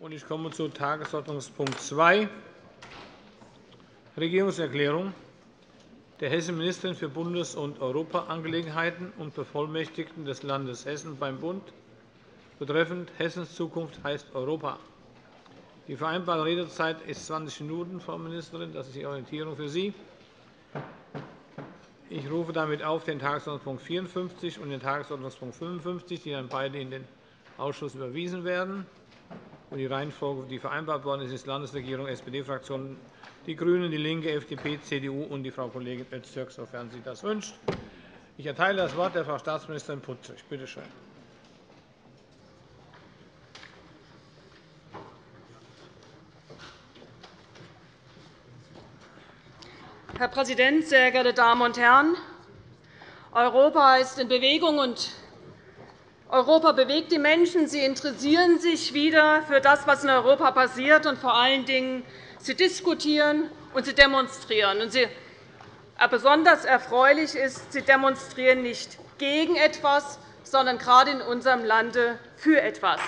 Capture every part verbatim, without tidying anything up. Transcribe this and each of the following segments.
Und ich komme zu Tagesordnungspunkt zwei, Regierungserklärung der Hessenministerin für Bundes- und Europaangelegenheiten und Bevollmächtigten des Landes Hessen beim Bund betreffend Hessens Zukunft heißt Europa. Die vereinbarte Redezeit ist zwanzig Minuten, Frau Ministerin. Das ist die Orientierung für Sie. Ich rufe damit auf den Tagesordnungspunkt vierundfünfzig und den Tagesordnungspunkt fünfundfünfzig, die dann beide in den Ausschuss überwiesen werden. Die Reihenfolge, die vereinbart worden ist, ist Landesregierung, S P D-Fraktion, die GRÜNEN, DIE LINKE, F D P, C D U und die Frau Kollegin Öztürk, sofern sie das wünscht. Ich erteile das Wort der Frau Staatsministerin Puttrich. Bitte schön. Herr Präsident, sehr geehrte Damen und Herren! Europa ist in Bewegung, und Europa bewegt die Menschen. Sie interessieren sich wieder für das, was in Europa passiert, und vor allen Dingen sie diskutieren und sie demonstrieren. Und sie, besonders erfreulich ist, sie demonstrieren nicht gegen etwas, sondern gerade in unserem Lande für etwas.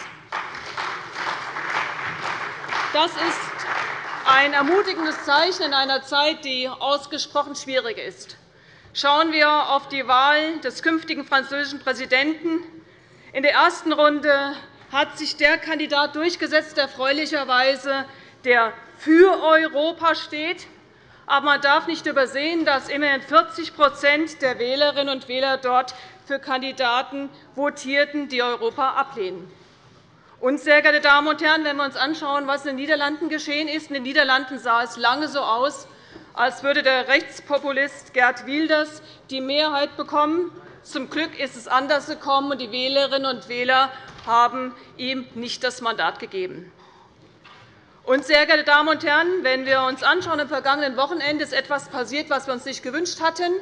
Das ist ein ermutigendes Zeichen in einer Zeit, die ausgesprochen schwierig ist. Schauen wir auf die Wahl des künftigen französischen Präsidenten. In der ersten Runde hat sich der Kandidat durchgesetzt, erfreulicherweise, der für Europa steht. Aber man darf nicht übersehen, dass immerhin vierzig der Wählerinnen und Wähler dort für Kandidaten votierten, die Europa ablehnen. Und, sehr geehrte Damen und Herren, wenn wir uns anschauen, was in den Niederlanden geschehen ist, in den Niederlanden sah es lange so aus, als würde der Rechtspopulist Gerd Wilders die Mehrheit bekommen. Zum Glück ist es anders gekommen, und die Wählerinnen und Wähler haben ihm nicht das Mandat gegeben. Und, sehr geehrte Damen und Herren, wenn wir uns anschauen, am vergangenen Wochenende ist etwas passiert, was wir uns nicht gewünscht hatten,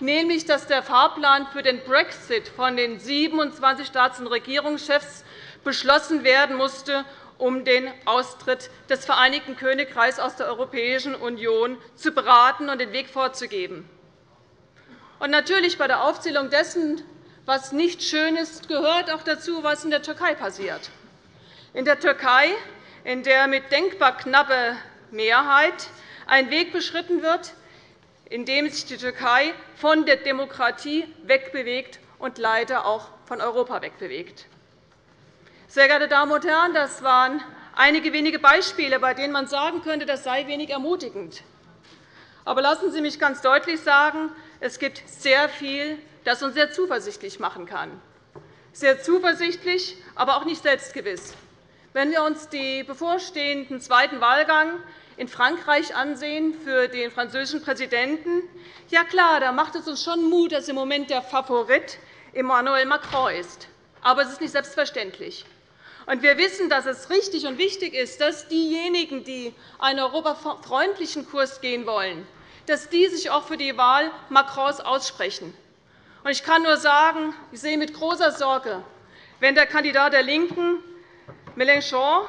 nämlich dass der Fahrplan für den Brexit von den siebenundzwanzig Staats- und Regierungschefs beschlossen werden musste, um den Austritt des Vereinigten Königreichs aus der Europäischen Union zu beraten und den Weg vorzugeben. Und natürlich bei der Aufzählung dessen, was nicht schön ist, gehört auch dazu, was in der Türkei passiert. In der Türkei, in der mit denkbar knapper Mehrheit ein Weg beschritten wird, in dem sich die Türkei von der Demokratie wegbewegt und leider auch von Europa wegbewegt. Sehr geehrte Damen und Herren, das waren einige wenige Beispiele, bei denen man sagen könnte, das sei wenig ermutigend. Aber lassen Sie mich ganz deutlich sagen, es gibt sehr viel, das uns sehr zuversichtlich machen kann. Sehr zuversichtlich, aber auch nicht selbstgewiss. Wenn wir uns den bevorstehenden zweiten Wahlgang in Frankreich ansehen für den französischen Präsidenten, ja klar, da macht es uns schon Mut, dass im Moment der Favorit Emmanuel Macron ist. Aber es ist nicht selbstverständlich. Und wir wissen, dass es richtig und wichtig ist, dass diejenigen, die einen europafreundlichen Kurs gehen wollen, dass die sich auch für die Wahl Macrons aussprechen. Und ich kann nur sagen, ich sehe mit großer Sorge, wenn der Kandidat der LINKEN, Mélenchon,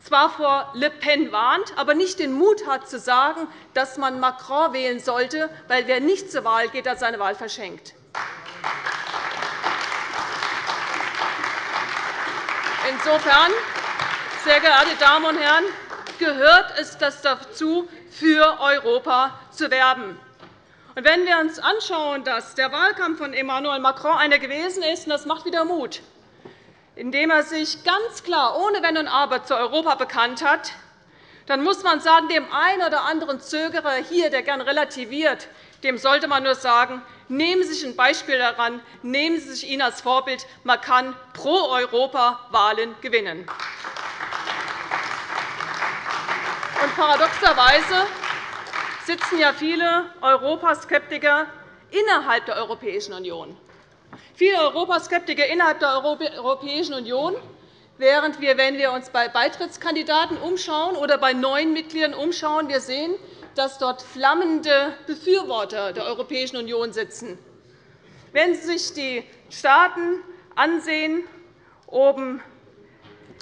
zwar vor Le Pen warnt, aber nicht den Mut hat, zu sagen, dass man Macron wählen sollte, weil wer nicht zur Wahl geht, hat seine Wahl verschenkt. Insofern, sehr geehrte Damen und Herren, gehört es dazu, für Europa zu werben. Und wenn wir uns anschauen, dass der Wahlkampf von Emmanuel Macron einer gewesen ist, und das macht wieder Mut, indem er sich ganz klar ohne Wenn und Aber zu Europa bekannt hat, dann muss man sagen, dem einen oder anderen Zögerer hier, der gern relativiert, dem sollte man nur sagen, nehmen Sie sich ein Beispiel daran, nehmen Sie sich ihn als Vorbild. Man kann pro Europa Wahlen gewinnen. Und paradoxerweise sitzen ja viele Europaskeptiker innerhalb der Europäischen Union. Viele Europaskeptiker innerhalb der Europäischen Union, während wir, wenn wir uns bei Beitrittskandidaten umschauen oder bei neuen Mitgliedern umschauen, wir sehen, dass dort flammende Befürworter der Europäischen Union sitzen. Wenn Sie sich die Staaten ansehen, oben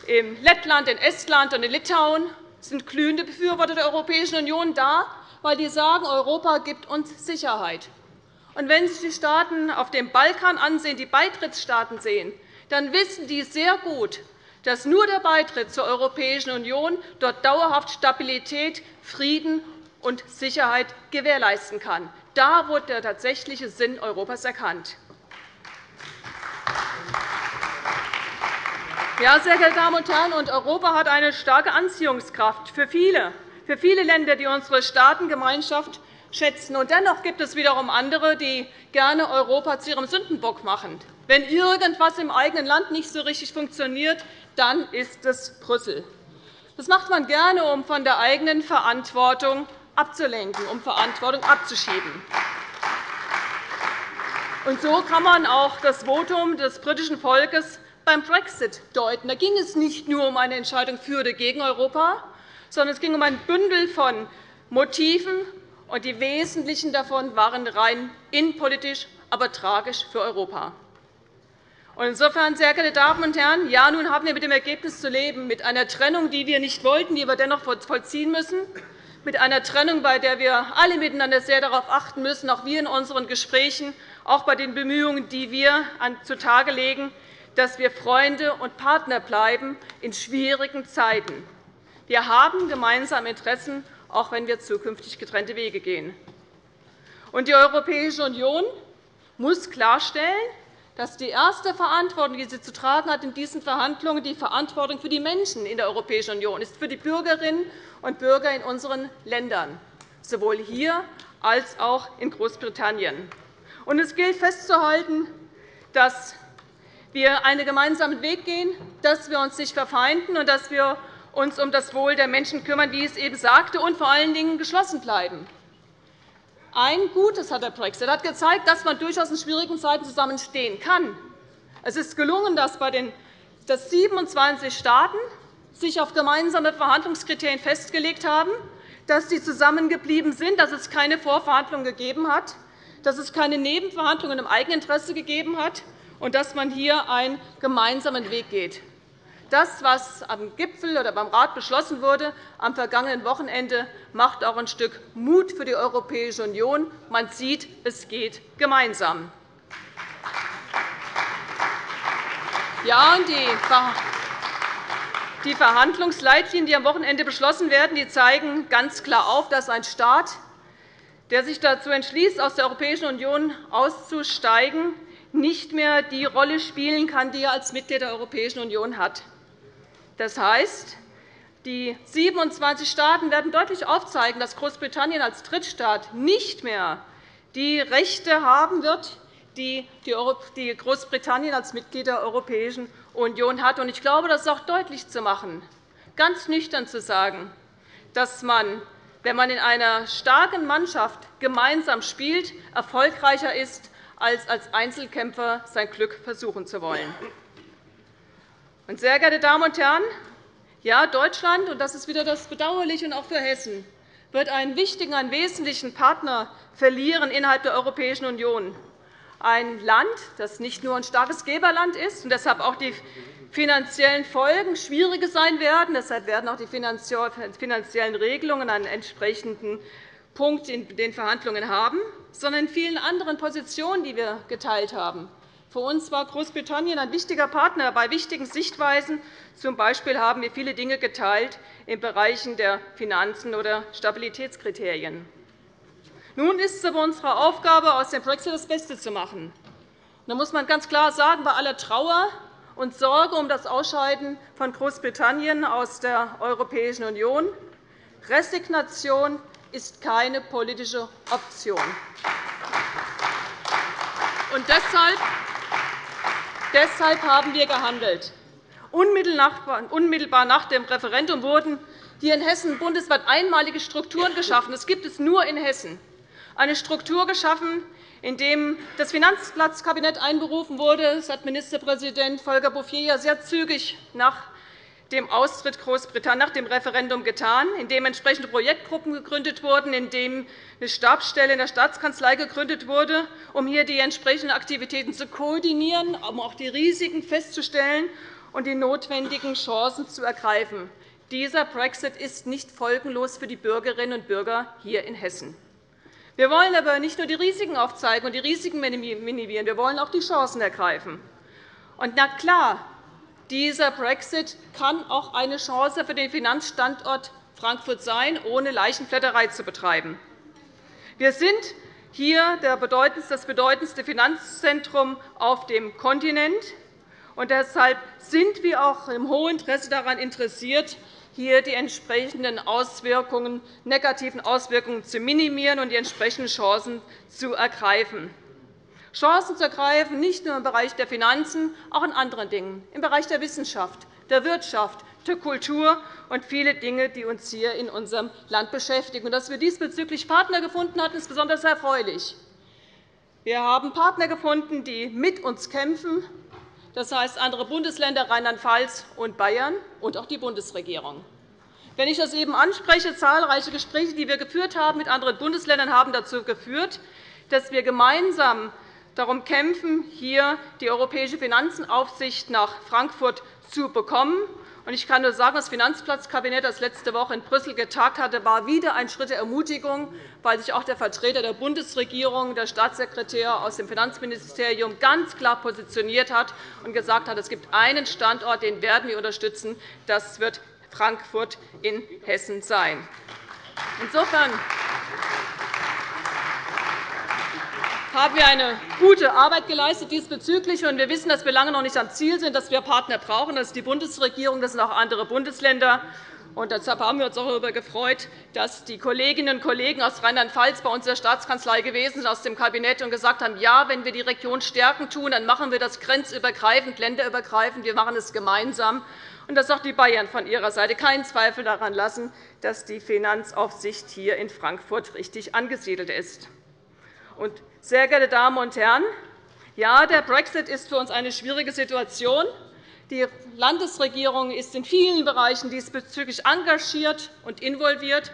in Lettland, in Estland und in Litauen, sind glühende Befürworter der Europäischen Union da, weil die sagen, Europa gibt uns Sicherheit. Und wenn Sie die Staaten auf dem Balkan ansehen, die Beitrittsstaaten sehen, dann wissen die sehr gut, dass nur der Beitritt zur Europäischen Union dort dauerhaft Stabilität, Frieden und Sicherheit gewährleisten kann. Da wurde der tatsächliche Sinn Europas erkannt. Ja, sehr geehrte Damen und Herren, und Europa hat eine starke Anziehungskraft für viele, für viele Länder, die unsere Staatengemeinschaft schätzen. Und dennoch gibt es wiederum andere, die gerne Europa zu ihrem Sündenbock machen. Wenn irgendwas im eigenen Land nicht so richtig funktioniert, dann ist es Brüssel. Das macht man gerne, um von der eigenen Verantwortung abzulenken, um Verantwortung abzuschieben. Und so kann man auch das Votum des britischen Volkes beim Brexit deuten. Da ging es nicht nur um eine Entscheidung für oder gegen Europa, sondern es ging um ein Bündel von Motiven, und die wesentlichen davon waren rein innenpolitisch, aber tragisch für Europa. Insofern, sehr geehrte Damen und Herren, ja, nun haben wir mit dem Ergebnis zu leben, mit einer Trennung, die wir nicht wollten, die wir dennoch vollziehen müssen, mit einer Trennung, bei der wir alle miteinander sehr darauf achten müssen, auch wir in unseren Gesprächen, auch bei den Bemühungen, die wir zutage legen, dass wir Freunde und Partner bleiben in schwierigen Zeiten. Wir haben gemeinsame Interessen, auch wenn wir zukünftig getrennte Wege gehen. Und die Europäische Union muss klarstellen, dass die erste Verantwortung, die sie zu tragen hat in diesen Verhandlungen, die Verantwortung für die Menschen in der Europäischen Union ist, für die Bürgerinnen und Bürger in unseren Ländern, sowohl hier als auch in Großbritannien. Und es gilt festzuhalten, dass wir einen gemeinsamen Weg gehen, dass wir uns nicht verfeinden und dass wir uns um das Wohl der Menschen kümmern, wie ich es eben sagte, und vor allen Dingen geschlossen bleiben. Ein Gutes hat der Brexit. Er hat gezeigt, dass man durchaus in schwierigen Zeiten zusammenstehen kann. Es ist gelungen, dass siebenundzwanzig Staaten sich auf gemeinsame Verhandlungskriterien festgelegt haben, dass sie zusammengeblieben sind, dass es keine Vorverhandlungen gegeben hat, dass es keine Nebenverhandlungen im Eigeninteresse gegeben hat und dass man hier einen gemeinsamen Weg geht. Das, was am Gipfel oder beim Rat beschlossen wurde am vergangenen Wochenende, macht auch ein Stück Mut für die Europäische Union. Man sieht, es geht gemeinsam. Ja, und die Verhandlungsleitlinien, die am Wochenende beschlossen werden, die zeigen ganz klar auf, dass ein Staat, der sich dazu entschließt, aus der Europäischen Union auszusteigen, nicht mehr die Rolle spielen kann, die er als Mitglied der Europäischen Union hat. Das heißt, die siebenundzwanzig Staaten werden deutlich aufzeigen, dass Großbritannien als Drittstaat nicht mehr die Rechte haben wird, die Großbritannien als Mitglied der Europäischen Union hat. Ich glaube, das ist auch deutlich zu machen, ganz nüchtern zu sagen, dass man, wenn man in einer starken Mannschaft gemeinsam spielt, erfolgreicher ist, als als Einzelkämpfer sein Glück versuchen zu wollen. Sehr geehrte Damen und Herren, ja, Deutschland, und das ist wieder das Bedauerliche und auch für Hessen, wird einen wichtigen, einen wesentlichen Partner verlieren innerhalb der Europäischen Union. Ein Land, das nicht nur ein starkes Geberland ist und deshalb auch die finanziellen Folgen schwierige sein werden. Deshalb werden auch die finanziellen Regelungen einen entsprechenden Punkt in den Verhandlungen haben, sondern in vielen anderen Positionen, die wir geteilt haben. Für uns war Großbritannien ein wichtiger Partner bei wichtigen Sichtweisen. Zum Beispiel haben wir viele Dinge geteilt in Bereichen der Finanzen oder Stabilitätskriterien. Nun ist es aber unsere Aufgabe, aus dem Brexit das Beste zu machen. Da muss man ganz klar sagen, bei aller Trauer und Sorge um das Ausscheiden von Großbritannien aus der Europäischen Union, Resignation ist keine politische Option. Und deshalb, deshalb haben wir gehandelt. Unmittelbar nach dem Referendum wurden hier in Hessen bundesweit einmalige Strukturen geschaffen. Das gibt es nur in Hessen. Eine Struktur geschaffen, in der das Finanzplatzkabinett einberufen wurde. Das hat Ministerpräsident Volker Bouffier sehr zügig nach dem Austritt Großbritanniens nach dem Referendum getan, indem entsprechende Projektgruppen gegründet wurden, indem eine Stabsstelle in der Staatskanzlei gegründet wurde, um hier die entsprechenden Aktivitäten zu koordinieren, um auch die Risiken festzustellen und die notwendigen Chancen zu ergreifen. Dieser Brexit ist nicht folgenlos für die Bürgerinnen und Bürger hier in Hessen. Wir wollen aber nicht nur die Risiken aufzeigen und die Risiken minimieren, wir wollen auch die Chancen ergreifen. Und na klar, Dieser Brexit kann auch eine Chance für den Finanzstandort Frankfurt sein, ohne Leichenflatterei zu betreiben. Wir sind hier das bedeutendste Finanzzentrum auf dem Kontinent. Und deshalb sind wir auch im hohen Interesse daran interessiert, hier die entsprechenden Auswirkungen, negativen Auswirkungen zu minimieren und die entsprechenden Chancen zu ergreifen. Chancen zu ergreifen, nicht nur im Bereich der Finanzen, auch in anderen Dingen, im Bereich der Wissenschaft, der Wirtschaft, der Kultur und viele Dinge, die uns hier in unserem Land beschäftigen. Und dass wir diesbezüglich Partner gefunden hatten, ist besonders erfreulich. Wir haben Partner gefunden, die mit uns kämpfen, das heißt andere Bundesländer, Rheinland-Pfalz und Bayern und auch die Bundesregierung. Wenn ich das eben anspreche, zahlreiche Gespräche, die wir geführt haben mit anderen Bundesländern, haben dazu geführt, dass wir gemeinsam darum kämpfen, hier die europäische Finanzaufsicht nach Frankfurt zu bekommen. Ich kann nur sagen, das Finanzplatzkabinett, das letzte Woche in Brüssel getagt hatte, war wieder ein Schritt der Ermutigung, weil sich auch der Vertreter der Bundesregierung, der Staatssekretär aus dem Finanzministerium, ganz klar positioniert hat und gesagt hat, es gibt einen Standort, den werden wir unterstützen. Das wird Frankfurt in Hessen sein. Insofern haben wir eine gute Arbeit geleistet diesbezüglich, und wir wissen, dass wir lange noch nicht am Ziel sind, dass wir Partner brauchen. Das ist die Bundesregierung, das sind auch andere Bundesländer. Und deshalb haben wir uns auch darüber gefreut, dass die Kolleginnen und Kollegen aus Rheinland-Pfalz bei uns in der Staatskanzlei gewesen sind, aus dem Kabinett, und gesagt haben, ja, wenn wir die Region stärken tun, dann machen wir das grenzübergreifend, länderübergreifend, wir machen es gemeinsam. Und dass auch die Bayern von ihrer Seite keinen Zweifel daran lassen, dass die Finanzaufsicht hier in Frankfurt richtig angesiedelt ist. Und, sehr geehrte Damen und Herren, ja, der Brexit ist für uns eine schwierige Situation. Die Landesregierung ist in vielen Bereichen diesbezüglich engagiert und involviert.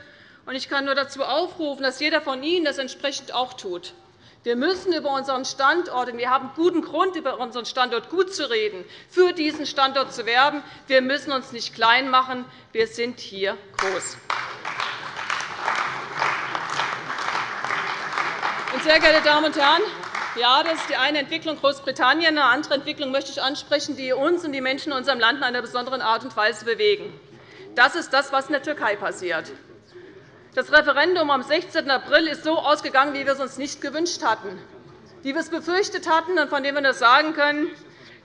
Ich kann nur dazu aufrufen, dass jeder von Ihnen das entsprechend auch tut. Wir müssen über unseren Standort, und wir haben guten Grund, über unseren Standort gut zu reden, für diesen Standort zu werben. Wir müssen uns nicht klein machen. Wir sind hier groß. Sehr geehrte Damen und Herren, ja, das ist die eine Entwicklung Großbritanniens. Eine andere Entwicklung möchte ich ansprechen, die uns und die Menschen in unserem Land in einer besonderen Art und Weise bewegen. Das ist das, was in der Türkei passiert. Das Referendum am sechzehnten April ist so ausgegangen, wie wir es uns nicht gewünscht hatten, wie wir es befürchtet hatten und von dem wir nur sagen können,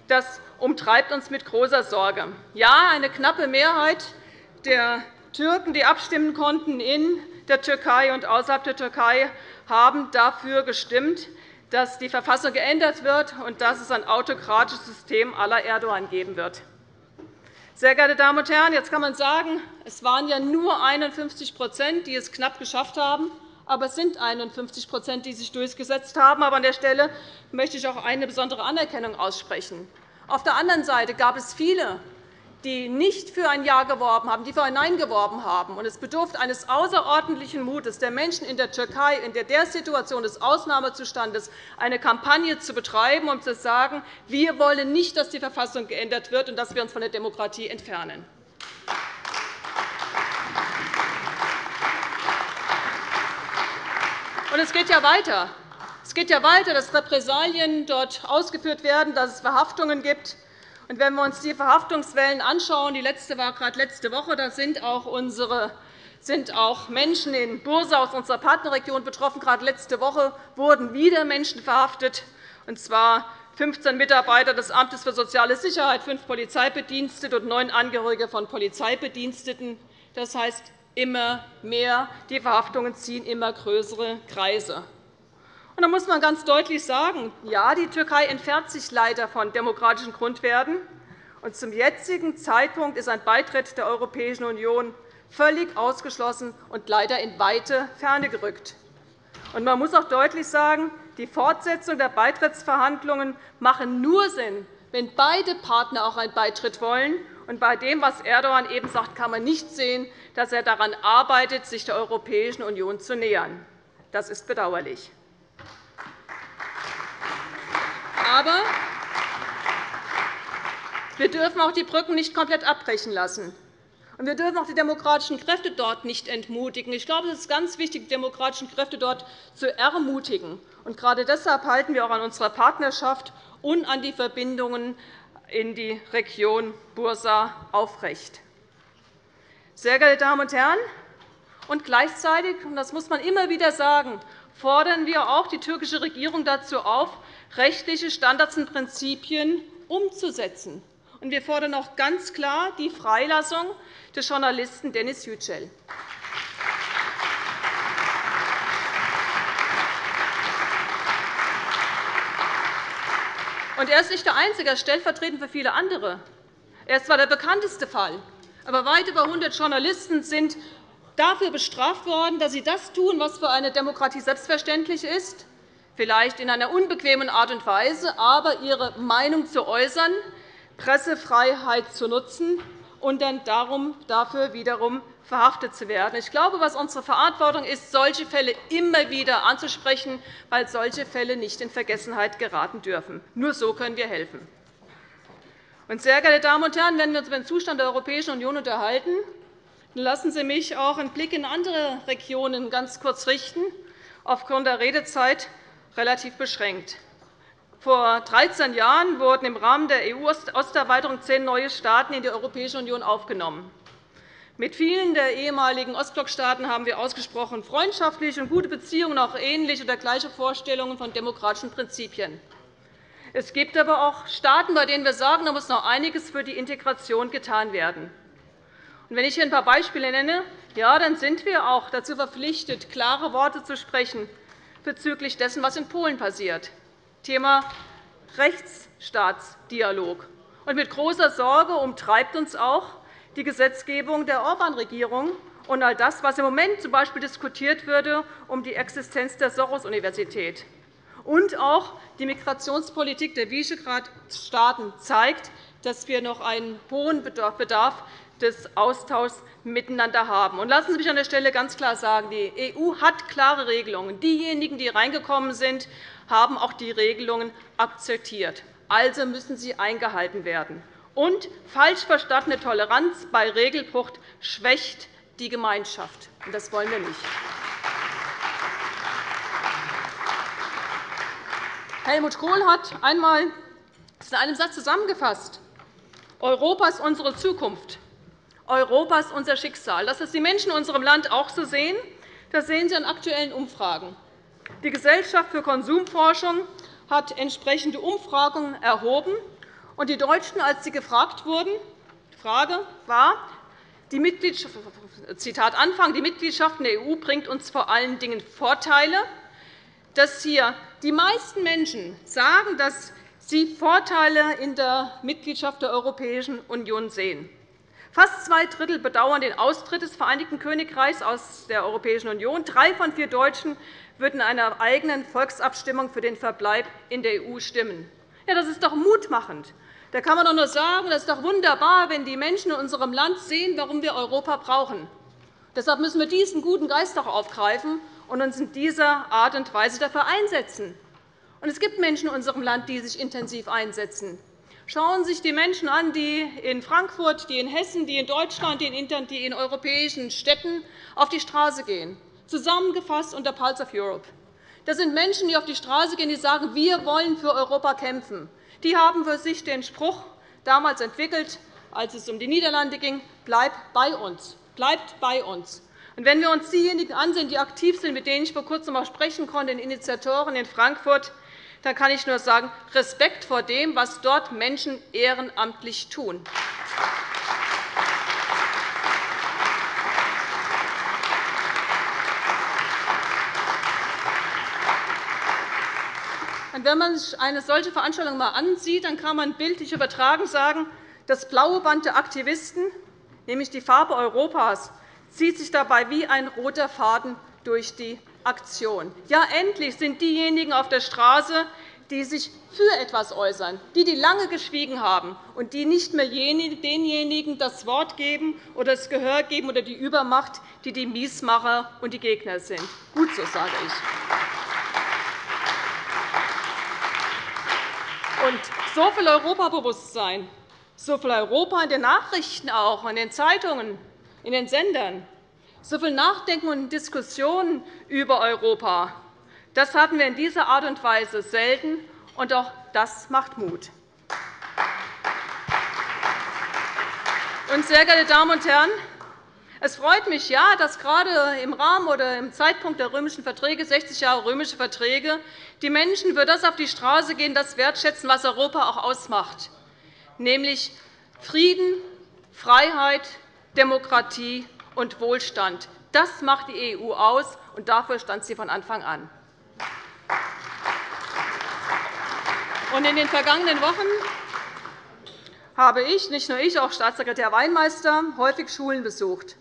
das umtreibt uns mit großer Sorge. Ja, eine knappe Mehrheit der Türken, die abstimmen konnten in der Türkei und außerhalb der Türkei, haben dafür gestimmt, dass die Verfassung geändert wird und dass es ein autokratisches System à la Erdogan geben wird. Sehr geehrte Damen und Herren, jetzt kann man sagen, es waren ja nur einundfünfzig Prozent, die es knapp geschafft haben, aber es sind einundfünfzig Prozent, die sich durchgesetzt haben. Aber an der Stelle möchte ich auch eine besondere Anerkennung aussprechen. Auf der anderen Seite gab es viele, die nicht für ein Ja geworben haben, die für ein Nein geworben haben. Es bedurfte eines außerordentlichen Mutes der Menschen in der Türkei, in der Situation des Ausnahmezustandes eine Kampagne zu betreiben, um zu sagen, wir wollen nicht, dass die Verfassung geändert wird und dass wir uns von der Demokratie entfernen. Und es geht ja weiter. Es geht ja weiter, dass Repressalien dort ausgeführt werden, dass es Verhaftungen gibt. Und wenn wir uns die Verhaftungswellen anschauen, die letzte war gerade letzte Woche, da sind auch, unsere, sind auch Menschen in Bursa aus unserer Partnerregion betroffen. Gerade letzte Woche wurden wieder Menschen verhaftet, und zwar fünfzehn Mitarbeiter des Amtes für Soziale Sicherheit, fünf Polizeibedienstete und neun Angehörige von Polizeibediensteten. Das heißt, immer mehr. Die Verhaftungen ziehen immer größere Kreise. Da muss man ganz deutlich sagen, ja, die Türkei entfernt sich leider von demokratischen Grundwerten. Und zum jetzigen Zeitpunkt ist ein Beitritt der Europäischen Union völlig ausgeschlossen und leider in weite Ferne gerückt. Und man muss auch deutlich sagen, die Fortsetzung der Beitrittsverhandlungen machen nur Sinn, wenn beide Partner auch einen Beitritt wollen. Und bei dem, was Erdogan eben sagt, kann man nicht sehen, dass er daran arbeitet, sich der Europäischen Union zu nähern. Das ist bedauerlich. Aber wir dürfen auch die Brücken nicht komplett abbrechen lassen. Und wir dürfen auch die demokratischen Kräfte dort nicht entmutigen. Ich glaube, es ist ganz wichtig, die demokratischen Kräfte dort zu ermutigen. Und gerade deshalb halten wir auch an unserer Partnerschaft und an die Verbindungen in die Region Bursa aufrecht. Sehr geehrte Damen und Herren, und gleichzeitig, und das muss man immer wieder sagen, fordern wir auch die türkische Regierung dazu auf, rechtliche Standards und Prinzipien umzusetzen. Und wir fordern auch ganz klar die Freilassung des Journalisten Deniz Yücel. Und er ist nicht der Einzige, er ist stellvertretend für viele andere. Er ist zwar der bekannteste Fall, aber weit über hundert Journalisten sind dafür bestraft worden, dass sie das tun, was für eine Demokratie selbstverständlich ist, vielleicht in einer unbequemen Art und Weise, aber ihre Meinung zu äußern, Pressefreiheit zu nutzen und dann darum, dafür wiederum verhaftet zu werden. Ich glaube, was unsere Verantwortung ist, solche Fälle immer wieder anzusprechen, weil solche Fälle nicht in Vergessenheit geraten dürfen. Nur so können wir helfen. Und, sehr geehrte Damen und Herren, wenn wir uns über den Zustand der Europäischen Union unterhalten, dann lassen Sie mich auch einen Blick in andere Regionen ganz kurz richten, aufgrund der Redezeit relativ beschränkt. Vor dreizehn Jahren wurden im Rahmen der E U-Osterweiterung zehn neue Staaten in die Europäische Union aufgenommen. Mit vielen der ehemaligen Ostblockstaaten haben wir ausgesprochen freundschaftliche und gute Beziehungen, auch ähnliche oder gleiche Vorstellungen von demokratischen Prinzipien. Es gibt aber auch Staaten, bei denen wir sagen, da muss noch einiges für die Integration getan werden. Und wenn ich hier ein paar Beispiele nenne, ja, dann sind wir auch dazu verpflichtet, klare Worte zu sprechen bezüglich dessen, was in Polen passiert. Thema Rechtsstaatsdialog. Und mit großer Sorge umtreibt uns auch die Gesetzgebung der Orbán-Regierung und all das, was im Moment z. B. diskutiert würde um die Existenz der Soros-Universität. Und auch die Migrationspolitik der Visegrad-Staaten zeigt, dass wir noch einen hohen Bedarf des Austauschs miteinander haben. Und lassen Sie mich an der Stelle ganz klar sagen, die E U hat klare Regelungen. Diejenigen, die hereingekommen sind, haben auch die Regelungen akzeptiert. Also müssen sie eingehalten werden. Und falsch verstandene Toleranz bei Regelbruch schwächt die Gemeinschaft. Und das wollen wir nicht. Helmut Kohl hat einmal in einem Satz zusammengefasst: Europa ist unsere Zukunft. Europa ist unser Schicksal. Dass das die Menschen in unserem Land auch so sehen, das sehen Sie an aktuellen Umfragen. Die Gesellschaft für Konsumforschung hat entsprechende Umfragen erhoben. Und die Deutschen, als sie gefragt wurden, die Frage war, die Mitgliedschaft, Zitat Anfang, die Mitgliedschaft in der E U bringt uns vor allen Dingen Vorteile, dass hier die meisten Menschen sagen, dass sie Vorteile in der Mitgliedschaft der Europäischen Union sehen. Fast zwei Drittel bedauern den Austritt des Vereinigten Königreichs aus der Europäischen Union. Drei von vier Deutschen würden einer eigenen Volksabstimmung für den Verbleib in der E U stimmen. Ja, das ist doch mutmachend. Da kann man doch nur sagen, das ist doch wunderbar, wenn die Menschen in unserem Land sehen, warum wir Europa brauchen. Deshalb müssen wir diesen guten Geist auch aufgreifen und uns in dieser Art und Weise dafür einsetzen. Und es gibt Menschen in unserem Land, die sich intensiv einsetzen. Schauen Sie sich die Menschen an, die in Frankfurt, die in Hessen, die in Deutschland, die in europäischen Städten auf die Straße gehen, zusammengefasst unter Pulse of Europe. Das sind Menschen, die auf die Straße gehen, die sagen, wir wollen für Europa kämpfen. Die haben für sich den Spruch damals entwickelt, als es um die Niederlande ging, bleib bei uns, bleibt bei uns. Und wenn wir uns diejenigen ansehen, die aktiv sind, mit denen ich vor kurzem auch sprechen konnte, den Initiatoren in Frankfurt, dann kann ich nur sagen, Respekt vor dem, was dort Menschen ehrenamtlich tun. Und wenn man sich eine solche Veranstaltung einmal ansieht, dann kann man bildlich übertragen sagen, das blaue Band der Aktivisten, nämlich die Farbe Europas, zieht sich dabei wie ein roter Faden durch die Aktion. Ja, endlich sind diejenigen auf der Straße, die sich für etwas äußern, die, die lange geschwiegen haben und die nicht mehr denjenigen das Wort geben oder das Gehör geben oder die Übermacht, die die Miesmacher und die Gegner sind. Gut so, sage ich. Und so viel Europabewusstsein, so viel Europa in den Nachrichten auch, in den Zeitungen, in den Sendern, so viel Nachdenken und Diskussionen über Europa. Das hatten wir in dieser Art und Weise selten, und auch das macht Mut. Und sehr geehrte Damen und Herren, es freut mich, ja, dass gerade im Rahmen oder im Zeitpunkt der römischen Verträge, sechzig Jahre römische Verträge, die Menschen für das auf die Straße gehen, das wertschätzen, was Europa auch ausmacht, nämlich Frieden, Freiheit, Demokratie und Wohlstand. Das macht die E U aus, und dafür stand sie von Anfang an. In den vergangenen Wochen habe ich, nicht nur ich, auch Staatssekretär Weinmeister, häufig Schulen besucht.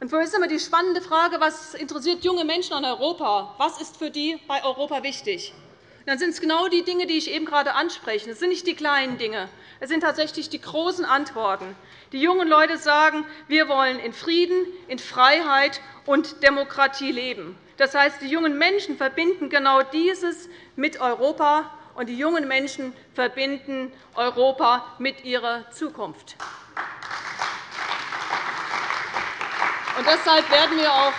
Und für mich ist immer die spannende Frage, was interessiert junge Menschen an Europa? Was ist für die bei Europa wichtig? Und dann sind es genau die Dinge, die ich eben gerade anspreche. Es sind nicht die kleinen Dinge. Es sind tatsächlich die großen Antworten. Die jungen Leute sagen, wir wollen in Frieden, in Freiheit und Demokratie leben. Das heißt, die jungen Menschen verbinden genau dieses mit Europa, und die jungen Menschen verbinden Europa mit ihrer Zukunft. Und deshalb werden wir auch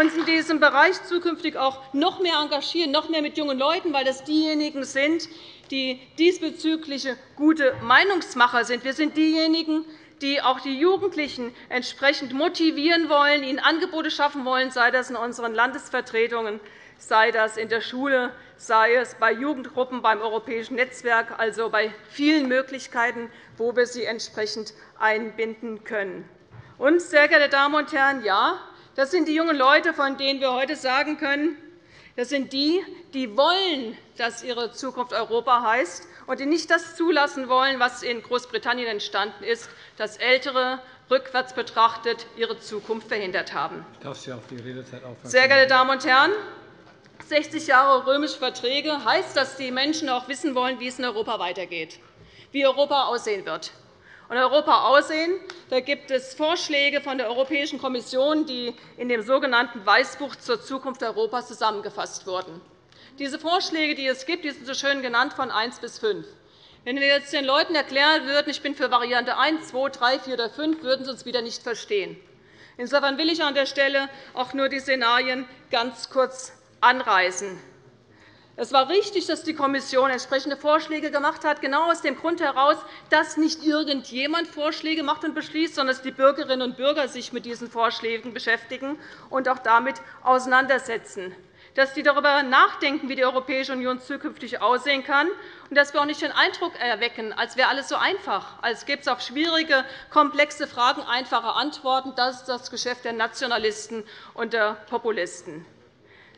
uns in diesem Bereich zukünftig auch noch mehr engagieren, noch mehr mit jungen Leuten, weil das diejenigen sind, die diesbezüglich gute Meinungsmacher sind. Wir sind diejenigen, die auch die Jugendlichen entsprechend motivieren wollen, ihnen Angebote schaffen wollen, sei das in unseren Landesvertretungen, sei das in der Schule, sei es bei Jugendgruppen, beim Europäischen Netzwerk, also bei vielen Möglichkeiten, wo wir sie entsprechend einbinden können. Und, sehr geehrte Damen und Herren, ja, das sind die jungen Leute, von denen wir heute sagen können, das sind die, die wollen, dass ihre Zukunft Europa heißt, und die nicht das zulassen wollen, was in Großbritannien entstanden ist, dass Ältere rückwärts betrachtet ihre Zukunft verhindert haben. Sehr geehrte Damen und Herren, sechzig Jahre römische Verträge heißt, dass die Menschen auch wissen wollen, wie es in Europa weitergeht, wie Europa aussehen wird. Und Europa aussehen, da gibt es Vorschläge von der Europäischen Kommission, die in dem sogenannten Weißbuch zur Zukunft Europas zusammengefasst wurden. Diese Vorschläge, die es gibt, die sind so schön genannt von eins bis fünf. Wenn wir jetzt den Leuten erklären würden, ich bin für Variante eins, zwei, drei, vier oder fünf, würden sie uns wieder nicht verstehen. Insofern will ich an der Stelle auch nur die Szenarien ganz kurz anreißen. Es war richtig, dass die Kommission entsprechende Vorschläge gemacht hat, genau aus dem Grund heraus, dass nicht irgendjemand Vorschläge macht und beschließt, sondern dass die Bürgerinnen und Bürger sich mit diesen Vorschlägen beschäftigen und auch damit auseinandersetzen, dass sie darüber nachdenken, wie die Europäische Union zukünftig aussehen kann, und dass wir auch nicht den Eindruck erwecken, als wäre alles so einfach, als gäbe es auf schwierige, komplexe Fragen einfache Antworten. Das ist das Geschäft der Nationalisten und der Populisten.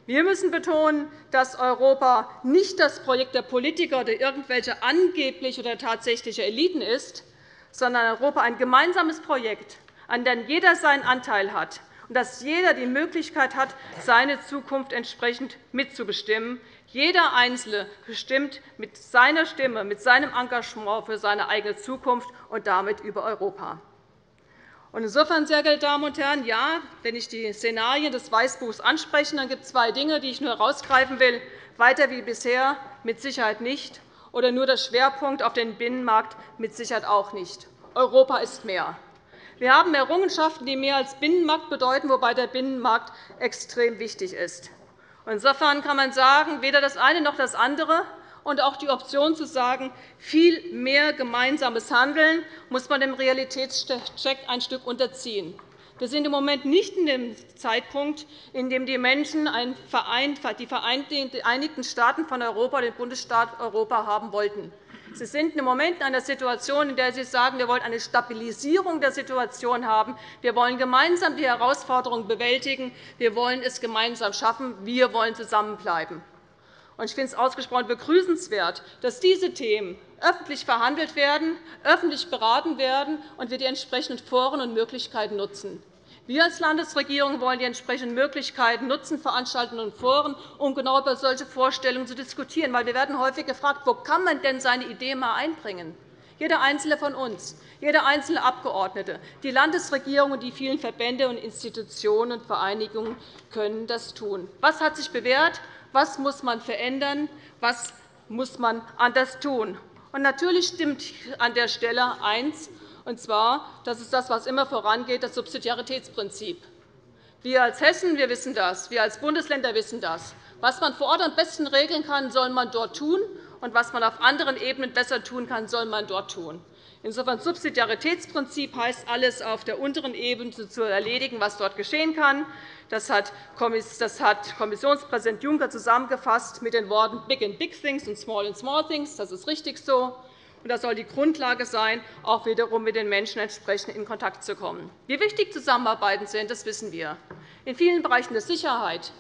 Wir müssen betonen, dass Europa nicht das Projekt der Politiker oder irgendwelche angeblich oder tatsächliche Eliten ist, sondern Europa ein gemeinsames Projekt, an dem jeder seinen Anteil hat und dass jeder die Möglichkeit hat, seine Zukunft entsprechend mitzubestimmen. Jeder Einzelne bestimmt mit seiner Stimme, mit seinem Engagement für seine eigene Zukunft und damit über Europa. Insofern, sehr geehrte Damen und Herren, ja, wenn ich die Szenarien des Weißbuchs anspreche, dann gibt es zwei Dinge, die ich nur herausgreifen will. Weiter wie bisher mit Sicherheit nicht, oder nur der Schwerpunkt auf den Binnenmarkt mit Sicherheit auch nicht. Europa ist mehr. Wir haben Errungenschaften, die mehr als Binnenmarkt bedeuten, wobei der Binnenmarkt extrem wichtig ist. Insofern kann man sagen, weder das eine noch das andere. Und auch die Option zu sagen, viel mehr gemeinsames Handeln muss man dem Realitätscheck ein Stück unterziehen. Wir sind im Moment nicht in dem Zeitpunkt, in dem die Menschen die Vereinigten Staaten von Europa, den Bundesstaat Europa haben wollten. Sie sind im Moment in einer Situation, in der Sie sagen, wir wollen eine Stabilisierung der Situation haben. Wir wollen gemeinsam die Herausforderungen bewältigen. Wir wollen es gemeinsam schaffen. Wir wollen zusammenbleiben. Ich finde es ausgesprochen begrüßenswert, dass diese Themen öffentlich verhandelt werden, öffentlich beraten werden und wir die entsprechenden Foren und Möglichkeiten nutzen. Wir als Landesregierung wollen die entsprechenden Möglichkeiten nutzen, Veranstaltungen und Foren, um genau über solche Vorstellungen zu diskutieren. Weil wir werden häufig gefragt, wo kann man denn seine Idee einmal einbringen? Jeder Einzelne von uns, jeder einzelne Abgeordnete, die Landesregierung und die vielen Verbände und Institutionen und Vereinigungen können das tun. Was hat sich bewährt? Was muss man verändern? Was muss man anders tun? Und natürlich stimmt an der Stelle eins, und zwar, das ist das, was immer vorangeht, das Subsidiaritätsprinzip. Wir als Hessen wir wissen das, wir als Bundesländer wissen das. Was man vor Ort am besten regeln kann, soll man dort tun, und was man auf anderen Ebenen besser tun kann, soll man dort tun. Insofern heißt Subsidiaritätsprinzip heißt, alles auf der unteren Ebene zu erledigen, was dort geschehen kann. Das hat Kommissionspräsident Juncker zusammengefasst mit den Worten Big in Big Things und Small in Small Things. Das ist richtig so. Und das soll die Grundlage sein, auch wiederum mit den Menschen entsprechend in Kontakt zu kommen. Wie wichtig Zusammenarbeiten sind, das wissen wir. In vielen Bereichen der Sicherheit.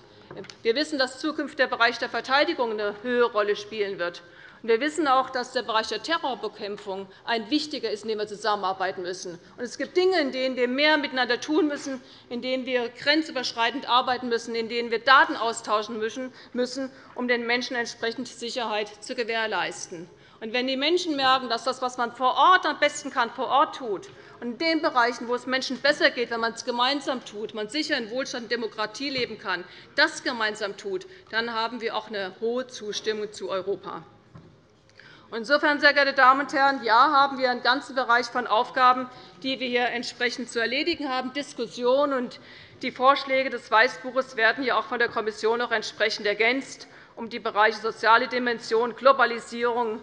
Wir wissen, dass zukünftig der Bereich der Verteidigung eine höhere Rolle spielen wird. Wir wissen auch, dass der Bereich der Terrorbekämpfung ein wichtiger ist, in dem wir zusammenarbeiten müssen. Es gibt Dinge, in denen wir mehr miteinander tun müssen, in denen wir grenzüberschreitend arbeiten müssen, in denen wir Daten austauschen müssen, um den Menschen entsprechend Sicherheit zu gewährleisten. Und wenn die Menschen merken, dass das, was man vor Ort am besten kann, vor Ort tut, und in den Bereichen, wo es Menschen besser geht, wenn man es gemeinsam tut, man sicher in Wohlstand und Demokratie leben kann, das gemeinsam tut, dann haben wir auch eine hohe Zustimmung zu Europa. Insofern, sehr geehrte Damen und Herren, ja, haben wir einen ganzen Bereich von Aufgaben, die wir hier entsprechend zu erledigen haben. Diskussionen und die Vorschläge des Weißbuches werden ja auch von der Kommission noch entsprechend ergänzt, um die Bereiche soziale Dimension, Globalisierung,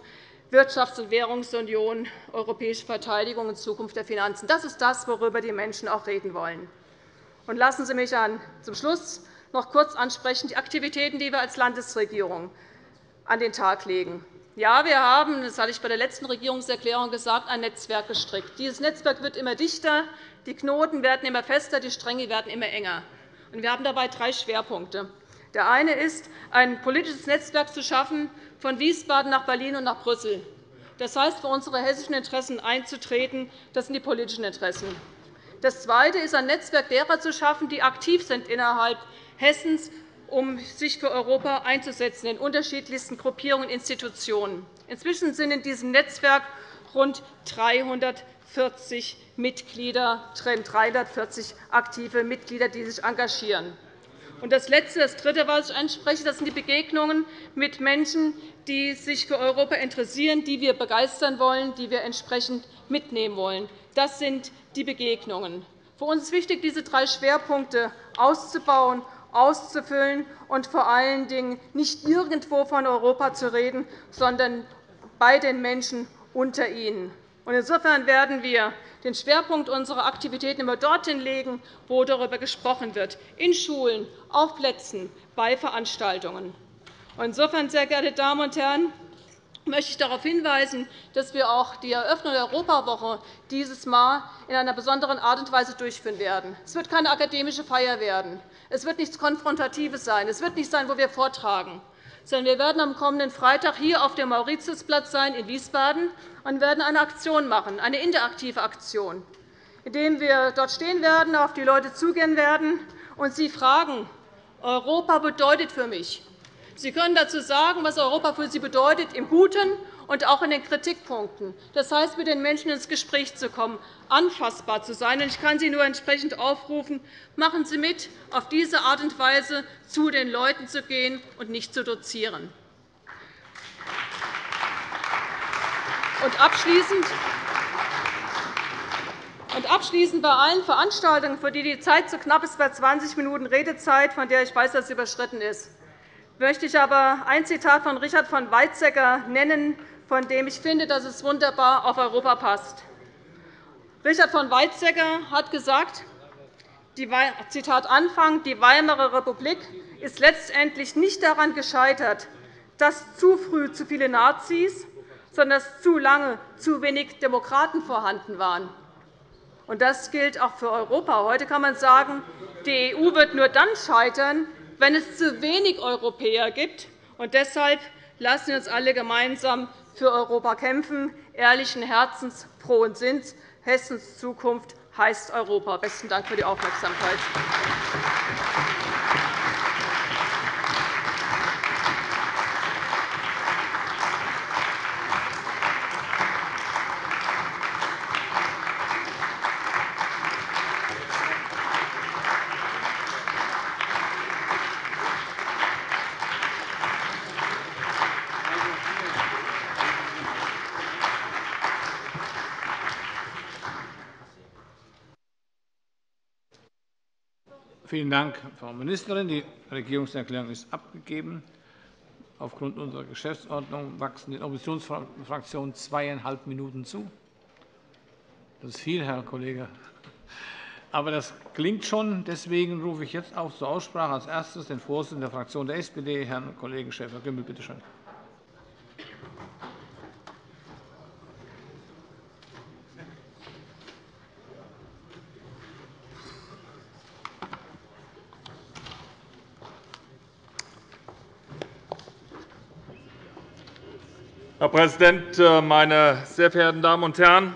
Wirtschafts- und Währungsunion, europäische Verteidigung und Zukunft der Finanzen. Das ist das, worüber die Menschen auch reden wollen. Und lassen Sie mich zum Schluss noch kurz ansprechen die Aktivitäten, die wir als Landesregierung an den Tag legen. Ja, wir haben, das hatte ich bei der letzten Regierungserklärung gesagt, ein Netzwerk gestrickt. Dieses Netzwerk wird immer dichter, die Knoten werden immer fester, die Stränge werden immer enger. Wir haben dabei drei Schwerpunkte. Der eine ist, ein politisches Netzwerk zu schaffen, von Wiesbaden nach Berlin und nach Brüssel. Das heißt, für unsere hessischen Interessen einzutreten, das sind die politischen Interessen. Das Zweite ist, ein Netzwerk derer zu schaffen, die aktiv sind innerhalb Hessens, um sich für Europa einzusetzen in unterschiedlichsten Gruppierungen und Institutionen. Inzwischen sind in diesem Netzwerk rund dreihundertvierzig Mitglieder, dreihundertvierzig aktive Mitglieder, die sich engagieren. Das Letzte, das Dritte, was ich anspreche, das sind die Begegnungen mit Menschen, die sich für Europa interessieren, die wir begeistern wollen, die wir entsprechend mitnehmen wollen. Das sind die Begegnungen. Für uns ist wichtig, diese drei Schwerpunkte auszubauen, auszufüllen und vor allen Dingen nicht irgendwo von Europa zu reden, sondern bei den Menschen unter ihnen. Insofern werden wir den Schwerpunkt unserer Aktivitäten immer dorthin legen, wo darüber gesprochen wird, in Schulen, auf Plätzen, bei Veranstaltungen. Insofern, sehr geehrte Damen und Herren, möchte ich darauf hinweisen, dass wir auch die Eröffnung der Europawoche dieses Mal in einer besonderen Art und Weise durchführen werden. Es wird keine akademische Feier werden. Es wird nichts Konfrontatives sein. Es wird nicht sein, wo wir vortragen. Sondern wir werden am kommenden Freitag hier auf dem Mauritiusplatz sein in Wiesbaden und werden eine Aktion machen, eine interaktive Aktion, indem wir dort stehen werden, auf die Leute zugehen werden und sie fragen, Europa bedeutet für mich. Sie können dazu sagen, was Europa für Sie bedeutet, im Guten und auch in den Kritikpunkten. Das heißt, mit den Menschen ins Gespräch zu kommen, anfassbar zu sein. Ich kann Sie nur entsprechend aufrufen, machen Sie mit, auf diese Art und Weise zu den Leuten zu gehen und nicht zu dozieren. Und abschließend Und abschließend bei allen Veranstaltungen, für die die Zeit so knapp ist, bei zwanzig Minuten Redezeit, von der ich weiß, dass sie überschritten ist, möchte ich aber ein Zitat von Richard von Weizsäcker nennen, von dem ich finde, dass es wunderbar auf Europa passt. Richard von Weizsäcker hat gesagt, Zitat Anfang, die Weimarer Republik ist letztendlich nicht daran gescheitert, dass zu früh zu viele Nazis, sondern dass zu lange zu wenig Demokraten vorhanden waren. Und das gilt auch für Europa. Heute kann man sagen, die E U wird nur dann scheitern, wenn es zu wenig Europäer gibt. Und deshalb lassen wir uns alle gemeinsam für Europa kämpfen, ehrlichen Herzens, frohen Sinns. Hessens Zukunft heißt Europa. Besten Dank für die Aufmerksamkeit. Vielen Dank, Frau Ministerin. Die Regierungserklärung ist abgegeben. Aufgrund unserer Geschäftsordnung wachsen den Oppositionsfraktionen zweieinhalb Minuten zu. Das ist viel, Herr Kollege. Aber das klingt schon. Deswegen rufe ich jetzt auf zur Aussprache als Erstes den Vorsitzenden der Fraktion der S P D, Herrn Kollegen Schäfer-Gümbel. Bitte schön. Herr Präsident, meine sehr verehrten Damen und Herren!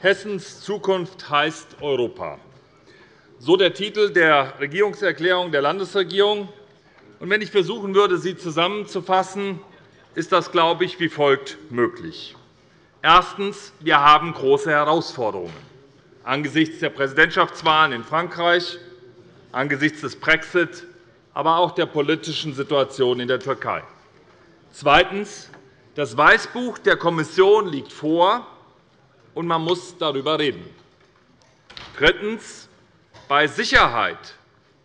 Hessens Zukunft heißt Europa. So der Titel der Regierungserklärung der Landesregierung. Und wenn ich versuchen würde, sie zusammenzufassen, ist das, glaube ich, wie folgt möglich. Erstens. Wir haben große Herausforderungen angesichts der Präsidentschaftswahlen in Frankreich, angesichts des Brexit, aber auch der politischen Situation in der Türkei. Zweitens. Das Weißbuch der Kommission liegt vor, und man muss darüber reden. Drittens. Bei Sicherheit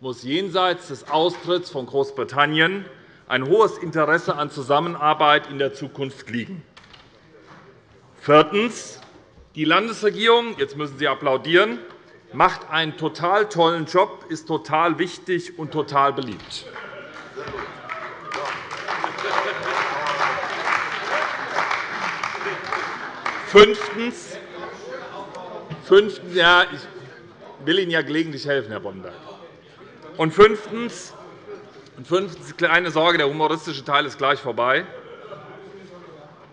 muss jenseits des Austritts von Großbritannien ein hohes Interesse an Zusammenarbeit in der Zukunft liegen. Viertens. Die Landesregierung – jetzt müssen Sie applaudieren – macht einen total tollen Job, ist total wichtig und total beliebt. Fünftens. Fünftens ja, ich will Ihnen ja gelegentlich helfen, Herr Boddenberg. Und fünftens, und fünftens, kleine Sorge, der humoristische Teil ist gleich vorbei.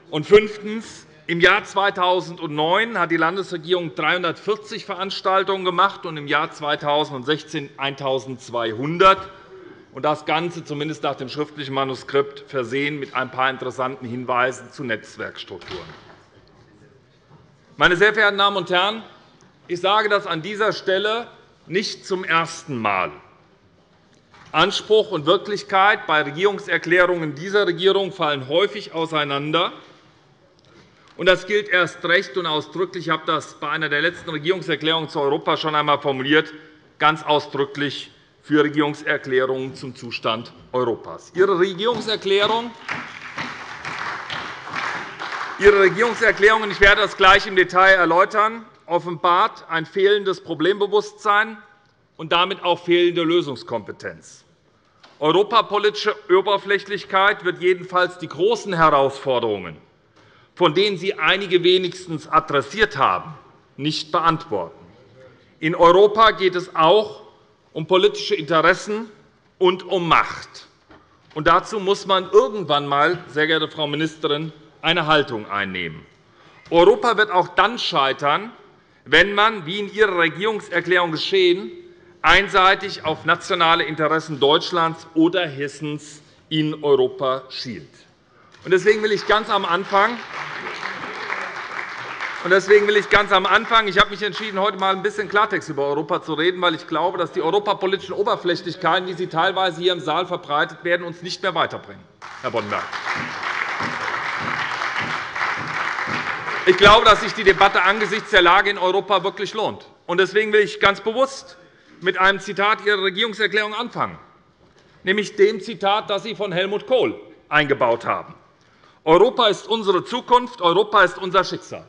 Und fünftens. Im Jahr zweitausendneun hat die Landesregierung dreihundertvierzig Veranstaltungen gemacht und im Jahr zweitausendsechzehn eintausendzweihundert. Und das Ganze, zumindest nach dem schriftlichen Manuskript, versehen mit ein paar interessanten Hinweisen zu Netzwerkstrukturen. Meine sehr verehrten Damen und Herren, ich sage das an dieser Stelle nicht zum ersten Mal. Anspruch und Wirklichkeit bei Regierungserklärungen dieser Regierung fallen häufig auseinander. Das gilt erst recht und ausdrücklich, ich habe das bei einer der letzten Regierungserklärungen zu Europa schon einmal formuliert, ganz ausdrücklich für Regierungserklärungen zum Zustand Europas. Ihre Regierungserklärung Ihre Regierungserklärung, und ich werde das gleich im Detail erläutern, offenbart ein fehlendes Problembewusstsein und damit auch fehlende Lösungskompetenz. Europapolitische Oberflächlichkeit wird jedenfalls die großen Herausforderungen, von denen Sie einige wenigstens adressiert haben, nicht beantworten. In Europa geht es auch um politische Interessen und um Macht. Und dazu muss man irgendwann einmal, sehr geehrte Frau Ministerin, eine Haltung einnehmen. Europa wird auch dann scheitern, wenn man, wie in Ihrer Regierungserklärung geschehen, einseitig auf nationale Interessen Deutschlands oder Hessens in Europa schielt. Deswegen will ich ganz am Anfang, und deswegen will ich ganz am Anfang, ich habe mich entschieden, heute mal ein bisschen Klartext über Europa zu reden, weil ich glaube, dass die europapolitischen Oberflächlichkeiten, wie sie teilweise hier im Saal verbreitet werden, uns nicht mehr weiterbringen, Herr Boddenberg. Ich glaube, dass sich die Debatte angesichts der Lage in Europa wirklich lohnt. Deswegen will ich ganz bewusst mit einem Zitat Ihrer Regierungserklärung anfangen, nämlich dem Zitat, das Sie von Helmut Kohl eingebaut haben. Europa ist unsere Zukunft, Europa ist unser Schicksal.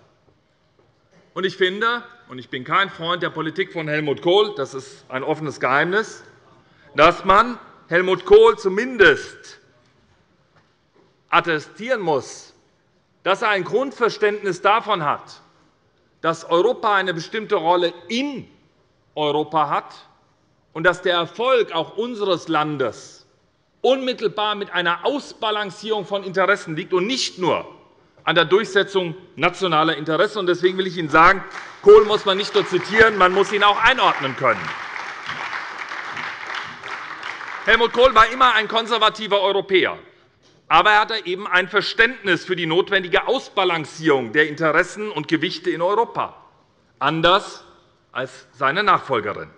Ich finde, und ich bin kein Freund der Politik von Helmut Kohl, das ist ein offenes Geheimnis, dass man Helmut Kohl zumindest attestieren muss, dass er ein Grundverständnis davon hat, dass Europa eine bestimmte Rolle in Europa hat und dass der Erfolg auch unseres Landes unmittelbar mit einer Ausbalancierung von Interessen liegt und nicht nur an der Durchsetzung nationaler Interessen. Deswegen will ich Ihnen sagen, Kohl muss man nicht nur zitieren, man muss ihn auch einordnen können. Helmut Kohl war immer ein konservativer Europäer. Aber er hatte eben ein Verständnis für die notwendige Ausbalancierung der Interessen und Gewichte in Europa, anders als seine Nachfolgerin.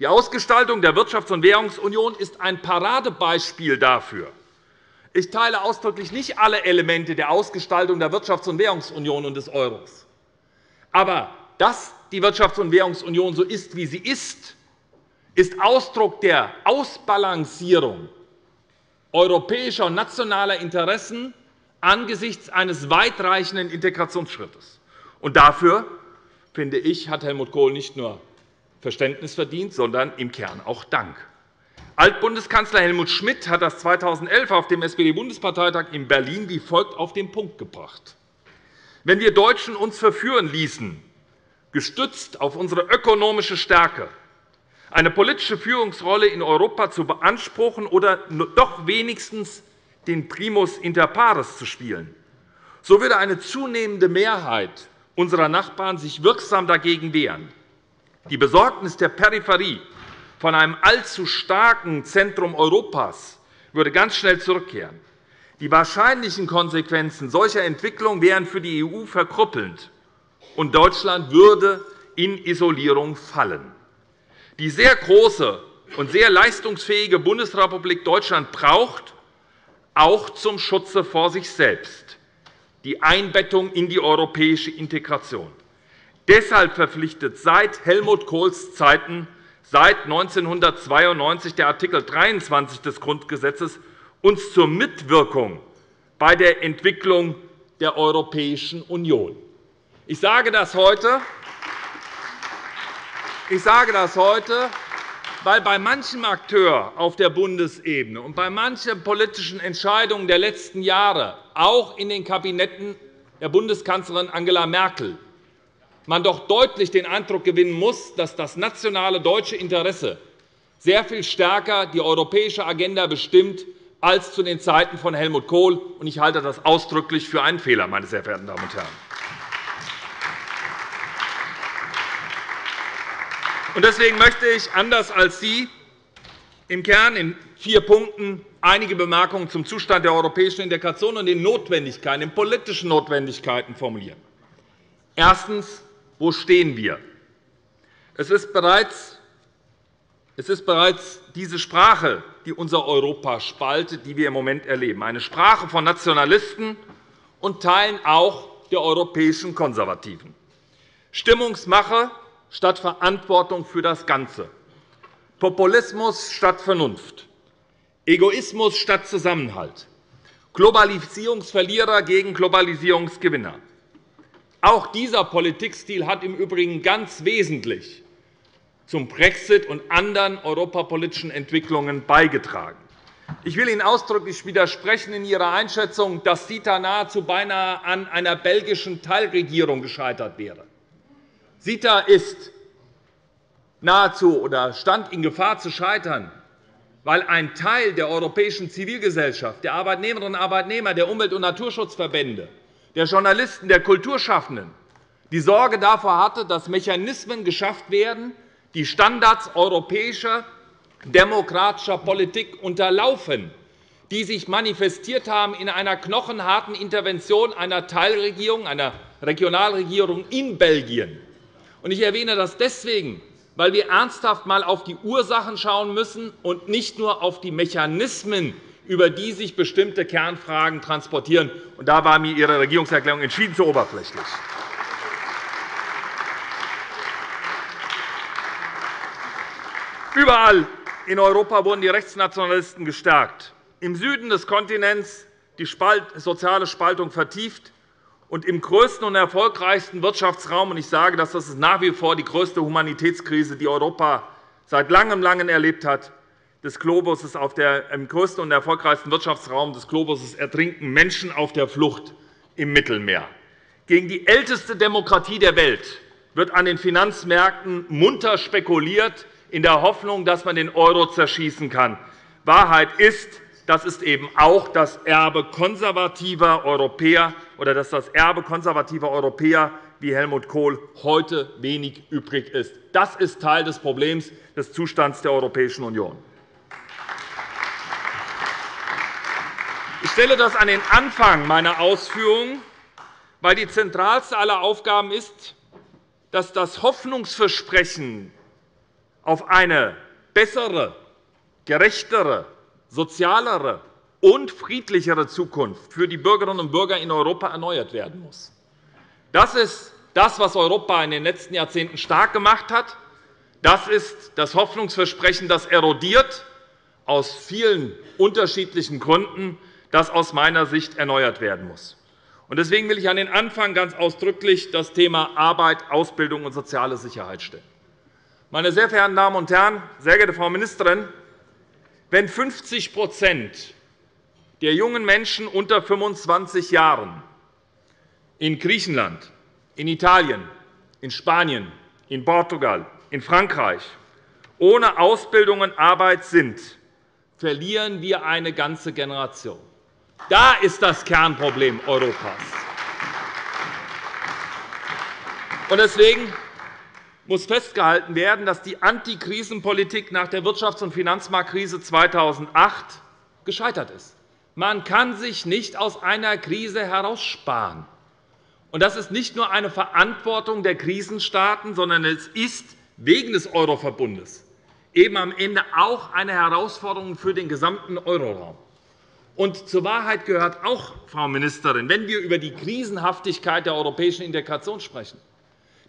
Die Ausgestaltung der Wirtschafts- und Währungsunion ist ein Paradebeispiel dafür. Ich teile ausdrücklich nicht alle Elemente der Ausgestaltung der Wirtschafts- und Währungsunion und des Euros. Aber dass die Wirtschafts- und Währungsunion so ist, wie sie ist, ist Ausdruck der Ausbalancierung europäischer und nationaler Interessen angesichts eines weitreichenden Integrationsschrittes. Und dafür finde ich, hat Helmut Kohl nicht nur Verständnis verdient, sondern im Kern auch Dank. Altbundeskanzler Helmut Schmidt hat das zweitausendelf auf dem S P D-Bundesparteitag in Berlin wie folgt auf den Punkt gebracht. Wenn wir Deutschen uns verführen ließen, gestützt auf unsere ökonomische Stärke, eine politische Führungsrolle in Europa zu beanspruchen oder doch wenigstens den Primus inter pares zu spielen, so würde eine zunehmende Mehrheit unserer Nachbarn sich wirksam dagegen wehren. Die Besorgnis der Peripherie von einem allzu starken Zentrum Europas würde ganz schnell zurückkehren. Die wahrscheinlichen Konsequenzen solcher Entwicklung wären für die E U verkrüppelnd, und Deutschland würde in Isolierung fallen. Die sehr große und sehr leistungsfähige Bundesrepublik Deutschland braucht, auch zum Schutze vor sich selbst, die Einbettung in die europäische Integration. Deshalb verpflichtet seit Helmut Kohls Zeiten, seit neunzehnhundertzweiundneunzig der Artikel dreiundzwanzig des Grundgesetzes, uns zur Mitwirkung bei der Entwicklung der Europäischen Union. Ich sage das heute, ich sage das heute weil bei manchem Akteur auf der Bundesebene und bei manchen politischen Entscheidungen der letzten Jahre, auch in den Kabinetten der Bundeskanzlerin Angela Merkel, man doch deutlich den Eindruck gewinnen muss, dass das nationale deutsche Interesse sehr viel stärker die europäische Agenda bestimmt als zu den Zeiten von Helmut Kohl. Ich halte das ausdrücklich für einen Fehler, meine sehr verehrten Damen und Herren. Deswegen möchte ich, anders als Sie, im Kern in vier Punkten einige Bemerkungen zum Zustand der europäischen Integration und den Notwendigkeiten, den politischen Notwendigkeiten formulieren. Erstens. Wo stehen wir? Es ist bereits Es ist bereits diese Sprache, die unser Europa spaltet, die wir im Moment erleben, eine Sprache von Nationalisten und Teilen auch der europäischen Konservativen. Stimmungsmache statt Verantwortung für das Ganze, Populismus statt Vernunft, Egoismus statt Zusammenhalt, Globalisierungsverlierer gegen Globalisierungsgewinner. Auch dieser Politikstil hat im Übrigen ganz wesentlich zum Brexit und anderen europapolitischen Entwicklungen beigetragen. Ich will Ihnen ausdrücklich widersprechen in Ihrer Einschätzung, dass C E T A nahezu beinahe an einer belgischen Teilregierung gescheitert wäre. C E T A ist nahezu oder stand in Gefahr zu scheitern, weil ein Teil der europäischen Zivilgesellschaft, der Arbeitnehmerinnen und Arbeitnehmer, der Umwelt- und Naturschutzverbände, der Journalisten, der Kulturschaffenden die Sorge davor hatte, dass Mechanismen geschafft werden, die Standards europäischer demokratischer Politik unterlaufen, die sich manifestiert haben in einer knochenharten Intervention einer Teilregierung, einer Regionalregierung in Belgien. Ich erwähne das deswegen, weil wir ernsthaft einmal auf die Ursachen schauen müssen und nicht nur auf die Mechanismen, über die sich bestimmte Kernfragen transportieren. Da war mir Ihre Regierungserklärung entschieden zu oberflächlich. Überall in Europa wurden die Rechtsnationalisten gestärkt, im Süden des Kontinents die soziale Spaltung vertieft und im größten und erfolgreichsten Wirtschaftsraum, und ich sage, dass das ist nach wie vor die größte Humanitätskrise, die Europa seit langem, langem erlebt hat, des Globus ist auf der, im größten und erfolgreichsten Wirtschaftsraum des Globus ertrinken Menschen auf der Flucht im Mittelmeer. Gegen die älteste Demokratie der Welt wird an den Finanzmärkten munter spekuliert, in der Hoffnung, dass man den Euro zerschießen kann. Wahrheit ist, das ist eben auch das Erbe konservativer Europäer, oder dass das Erbe konservativer Europäer wie Helmut Kohl heute wenig übrig ist. Das ist Teil des Problems des Zustands der Europäischen Union. Ich stelle das an den Anfang meiner Ausführungen, weil die zentralste aller Aufgaben ist, dass das Hoffnungsversprechen auf eine bessere, gerechtere, sozialere und friedlichere Zukunft für die Bürgerinnen und Bürger in Europa erneuert werden muss. Das ist das, was Europa in den letzten Jahrzehnten stark gemacht hat. Das ist das Hoffnungsversprechen, das erodiert, aus vielen unterschiedlichen Gründen, das aus meiner Sicht erneuert werden muss. Deswegen will ich an den Anfang ganz ausdrücklich das Thema Arbeit, Ausbildung und soziale Sicherheit stellen. Meine sehr verehrten Damen und Herren, sehr geehrte Frau Ministerin, wenn fünfzig der jungen Menschen unter fünfundzwanzig Jahren in Griechenland, in Italien, in Spanien, in Portugal, in Frankreich ohne Ausbildung und Arbeit sind, verlieren wir eine ganze Generation. Da ist das Kernproblem Europas. Deswegen muss festgehalten werden, dass die Antikrisenpolitik nach der Wirtschafts- und Finanzmarktkrise zweitausendacht gescheitert ist. Man kann sich nicht aus einer Krise heraussparen. Das ist nicht nur eine Verantwortung der Krisenstaaten, sondern es ist wegen des Euroverbundes eben am Ende auch eine Herausforderung für den gesamten Euroraum. Und zur Wahrheit gehört auch, Frau Ministerin, wenn wir über die Krisenhaftigkeit der europäischen Integration sprechen,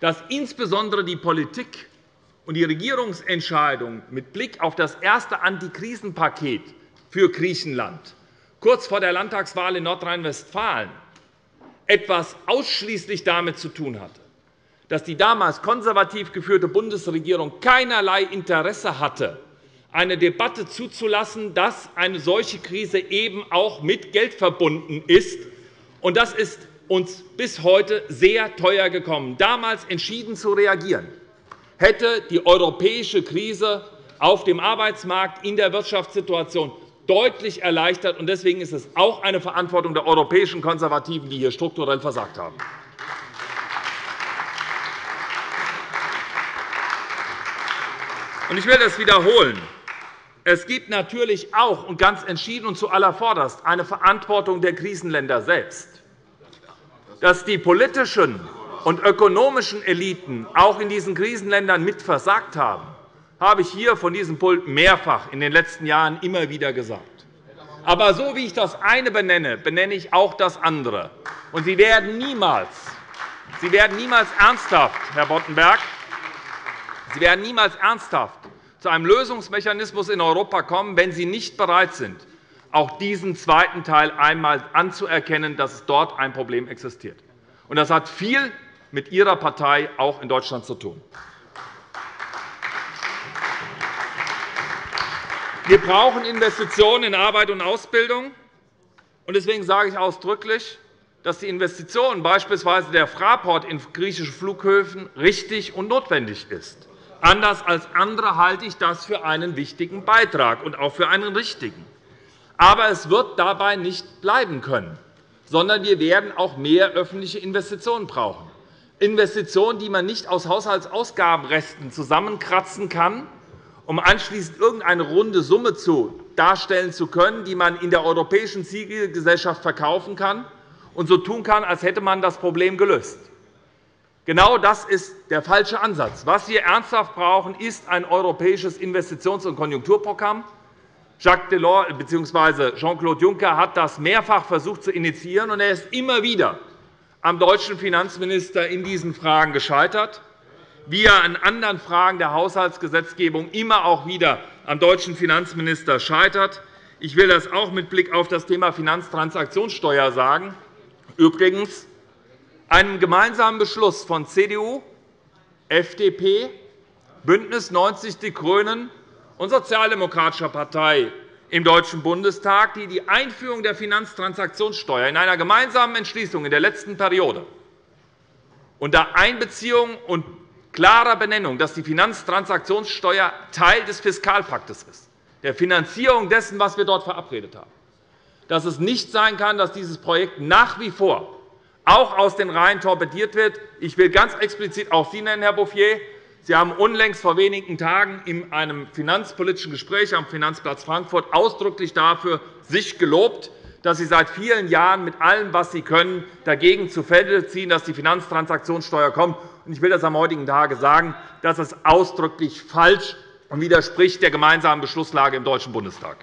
dass insbesondere die Politik und die Regierungsentscheidung mit Blick auf das erste Antikrisenpaket für Griechenland kurz vor der Landtagswahl in Nordrhein-Westfalen etwas ausschließlich damit zu tun hatte, dass die damals konservativ geführte Bundesregierung keinerlei Interesse hatte, eine Debatte zuzulassen, dass eine solche Krise eben auch mit Geld verbunden ist. Das ist uns bis heute sehr teuer gekommen. Damals entschieden zu reagieren, hätte die europäische Krise auf dem Arbeitsmarkt in der Wirtschaftssituation deutlich erleichtert. Deswegen ist es auch eine Verantwortung der europäischen Konservativen, die hier strukturell versagt haben. Ich will das wiederholen. Es gibt natürlich auch und ganz entschieden und zu allervorderst eine Verantwortung der Krisenländer selbst, dass die politischen und ökonomischen Eliten auch in diesen Krisenländern mit versagt haben, habe ich hier von diesem Pult mehrfach in den letzten Jahren immer wieder gesagt. Aber so wie ich das eine benenne, benenne ich auch das andere. Und Sie werden niemals, Sie werden niemals ernsthaft, Herr Boddenberg, Sie werden niemals ernsthaft zu einem Lösungsmechanismus in Europa kommen, wenn Sie nicht bereit sind, auch diesen zweiten Teil einmal anzuerkennen, dass dort ein Problem existiert. Das hat viel mit Ihrer Partei auch in Deutschland zu tun. Wir brauchen Investitionen in Arbeit und Ausbildung. Deswegen sage ich ausdrücklich, dass die Investition beispielsweise der Fraport in griechische Flughäfen richtig und notwendig ist. Anders als andere halte ich das für einen wichtigen Beitrag und auch für einen richtigen. Aber es wird dabei nicht bleiben können, sondern wir werden auch mehr öffentliche Investitionen brauchen. Investitionen, die man nicht aus Haushaltsausgabenresten zusammenkratzen kann, um anschließend irgendeine runde Summe darstellen zu können, die man in der europäischen Zielgesellschaft verkaufen kann und so tun kann, als hätte man das Problem gelöst. Genau das ist der falsche Ansatz. Was wir ernsthaft brauchen, ist ein europäisches Investitions- und Konjunkturprogramm. Jacques Delors bzw. Jean-Claude Juncker hat das mehrfach versucht zu initiieren, und er ist immer wieder am deutschen Finanzminister in diesen Fragen gescheitert, wie er an anderen Fragen der Haushaltsgesetzgebung immer auch wieder am deutschen Finanzminister scheitert. Ich will das auch mit Blick auf das Thema Finanztransaktionssteuer sagen. Übrigens, einem gemeinsamen Beschluss von C D U, F D P, BÜNDNIS neunzig die GRÜNEN und Sozialdemokratischer Partei im Deutschen Bundestag, die die Einführung der Finanztransaktionssteuer in einer gemeinsamen Entschließung in der letzten Periode unter Einbeziehung und klarer Benennung, dass die Finanztransaktionssteuer Teil des Fiskalpaktes ist, der Finanzierung dessen, was wir dort verabredet haben, dass es nicht sein kann, dass dieses Projekt nach wie vor auch aus den Reihen torpediert wird. Ich will ganz explizit auch Sie nennen, Herr Bouffier. Sie haben unlängst vor wenigen Tagen in einem finanzpolitischen Gespräch am Finanzplatz Frankfurt ausdrücklich dafür sich gelobt, dass Sie seit vielen Jahren mit allem, was Sie können, dagegen zu Felde ziehen, dass die Finanztransaktionssteuer kommt. Ich will das am heutigen Tage sagen, dass es ausdrücklich falsch und widerspricht der gemeinsamen Beschlusslage im Deutschen Bundestag.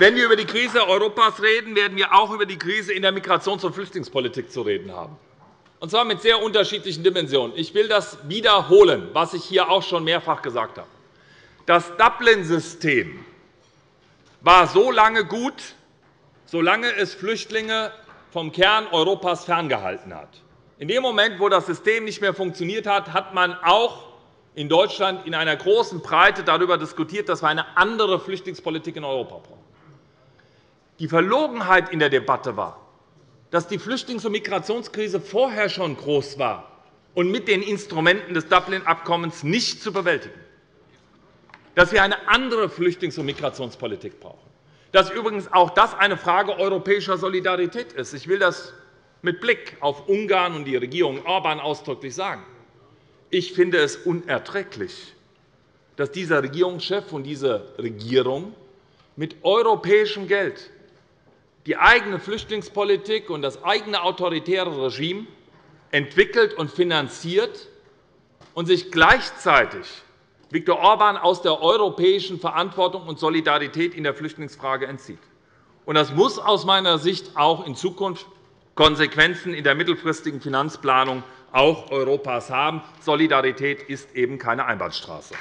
Wenn wir über die Krise Europas reden, werden wir auch über die Krise in der Migrations- und Flüchtlingspolitik zu reden haben, und zwar mit sehr unterschiedlichen Dimensionen. Ich will das wiederholen, was ich hier auch schon mehrfach gesagt habe. Das Dublin-System war so lange gut, solange es Flüchtlinge vom Kern Europas ferngehalten hat. In dem Moment, wo das System nicht mehr funktioniert hat, hat man auch in Deutschland in einer großen Breite darüber diskutiert, dass wir eine andere Flüchtlingspolitik in Europa brauchen. Die Verlogenheit in der Debatte war, dass die Flüchtlings- und Migrationskrise vorher schon groß war und mit den Instrumenten des Dublin-Abkommens nicht zu bewältigen, dass wir eine andere Flüchtlings- und Migrationspolitik brauchen, dass übrigens auch das eine Frage europäischer Solidarität ist. Ich will das mit Blick auf Ungarn und die Regierung Orbán ausdrücklich sagen. Ich finde es unerträglich, dass dieser Regierungschef und diese Regierung mit europäischem Geld die eigene Flüchtlingspolitik und das eigene autoritäre Regime entwickelt und finanziert und sich gleichzeitig Viktor Orbán aus der europäischen Verantwortung und Solidarität in der Flüchtlingsfrage entzieht. Das muss aus meiner Sicht auch in Zukunft Konsequenzen in der mittelfristigen Finanzplanung auch Europas haben. Solidarität ist eben keine Einbahnstraße.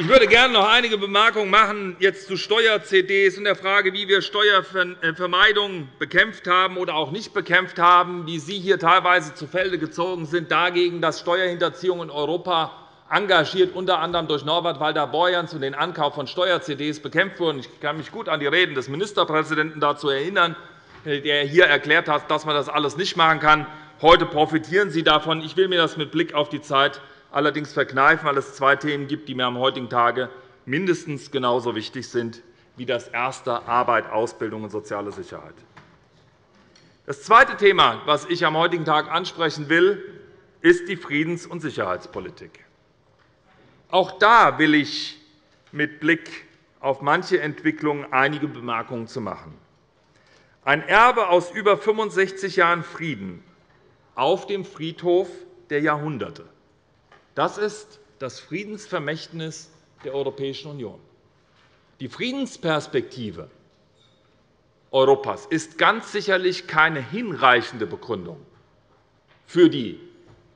Ich würde gerne noch einige Bemerkungen machen jetzt zu Steuer-C Ds und der Frage, wie wir Steuervermeidung bekämpft haben oder auch nicht bekämpft haben, wie Sie hier teilweise zu Felde gezogen sind, dagegen, dass Steuerhinterziehung in Europa engagiert, unter anderem durch Norbert Walter-Borjans und den Ankauf von Steuer-C Ds bekämpft wurden. Ich kann mich gut an die Reden des Ministerpräsidenten dazu erinnern, der hier erklärt hat, dass man das alles nicht machen kann. Heute profitieren Sie davon. Ich will mir das mit Blick auf die Zeit allerdings verkneifen, weil es zwei Themen gibt, die mir am heutigen Tage mindestens genauso wichtig sind wie das erste, Arbeit, Ausbildung und soziale Sicherheit. Das zweite Thema, das ich am heutigen Tag ansprechen will, ist die Friedens- und Sicherheitspolitik. Auch da will ich mit Blick auf manche Entwicklungen einige Bemerkungen zu machen. Ein Erbe aus über fünfundsechzig Jahren Frieden auf dem Friedhof der Jahrhunderte. Das ist das Friedensvermächtnis der Europäischen Union. Die Friedensperspektive Europas ist ganz sicherlich keine hinreichende Begründung für die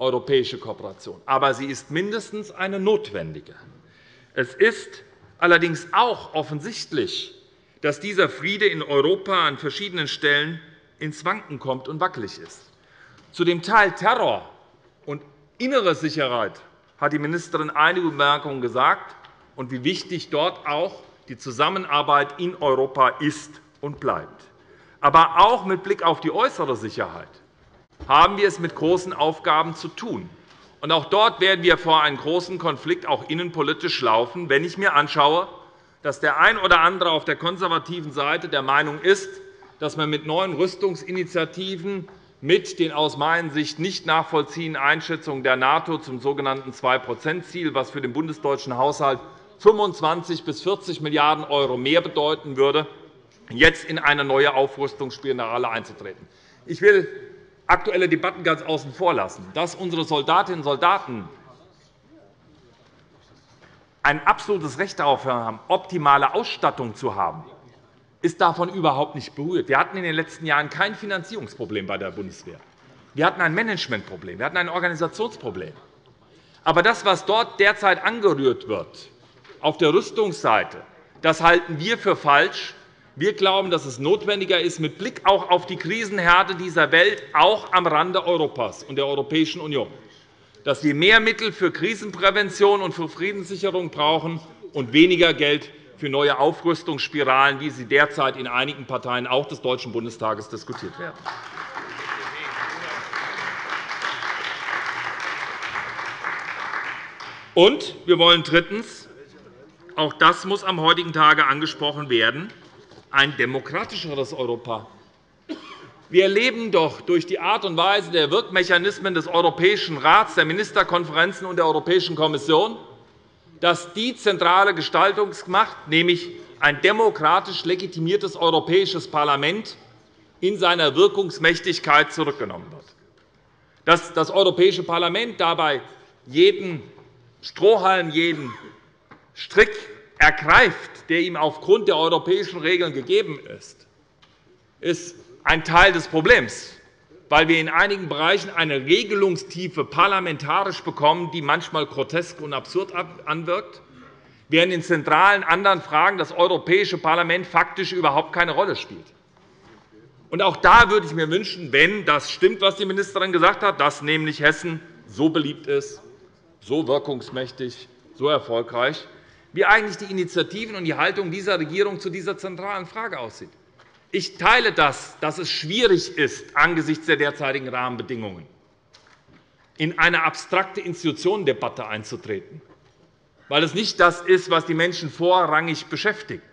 europäische Kooperation, aber sie ist mindestens eine notwendige. Es ist allerdings auch offensichtlich, dass dieser Friede in Europa an verschiedenen Stellen ins Wanken kommt und wackelig ist. Zu dem Teil Terror und innere Sicherheit hat die Ministerin einige Bemerkungen gesagt und wie wichtig dort auch die Zusammenarbeit in Europa ist und bleibt. Aber auch mit Blick auf die äußere Sicherheit haben wir es mit großen Aufgaben zu tun. Und auch dort werden wir vor einen großen Konflikt auch innenpolitisch laufen, wenn ich mir anschaue, dass der ein oder andere auf der konservativen Seite der Meinung ist, dass man mit neuen Rüstungsinitiativen mit den aus meiner Sicht nicht nachvollziehenden Einschätzungen der NATO zum sogenannten zwei Prozent Ziel, was für den bundesdeutschen Haushalt fünfundzwanzig bis vierzig Milliarden Euro mehr bedeuten würde, jetzt in eine neue Aufrüstungsspirale einzutreten. Ich will aktuelle Debatten ganz außen vor lassen. Dass unsere Soldatinnen und Soldaten ein absolutes Recht darauf haben, optimale Ausstattung zu haben, ist davon überhaupt nicht berührt. Wir hatten in den letzten Jahren kein Finanzierungsproblem bei der Bundeswehr. Wir hatten ein Managementproblem, wir hatten ein Organisationsproblem. Aber das, was dort derzeit angerührt wird, auf der Rüstungsseite, das halten wir für falsch. Wir glauben, dass es notwendiger ist, mit Blick auch auf die Krisenherde dieser Welt, auch am Rande Europas und der Europäischen Union, dass wir mehr Mittel für Krisenprävention und für Friedenssicherung brauchen und weniger Geld für neue Aufrüstungsspiralen, wie sie derzeit in einigen Parteien auch des Deutschen Bundestages diskutiert werden. Und wir wollen drittens, auch das muss am heutigen Tage angesprochen werden, ein demokratischeres Europa. Wir erleben doch durch die Art und Weise der Wirkmechanismen des Europäischen Rats, der Ministerkonferenzen und der Europäischen Kommission, dass die zentrale Gestaltungsmacht, nämlich ein demokratisch legitimiertes Europäisches Parlament, in seiner Wirkungsmächtigkeit zurückgenommen wird. Dass das Europäische Parlament dabei jeden Strohhalm, jeden Strick ergreift, der ihm aufgrund der europäischen Regeln gegeben ist, ist ein Teil des Problems. weil wir in einigen Bereichen eine Regelungstiefe parlamentarisch bekommen, die manchmal grotesk und absurd anwirkt, während in zentralen anderen Fragen das Europäische Parlament faktisch überhaupt keine Rolle spielt. Und auch da würde ich mir wünschen, wenn das stimmt, was die Ministerin gesagt hat, dass nämlich Hessen so beliebt ist, so wirkungsmächtig, so erfolgreich, wie eigentlich die Initiativen und die Haltung dieser Regierung zu dieser zentralen Frage aussieht. Ich teile das, dass es schwierig ist, angesichts der derzeitigen Rahmenbedingungen in eine abstrakte Institutionendebatte einzutreten, weil es nicht das ist, was die Menschen vorrangig beschäftigt.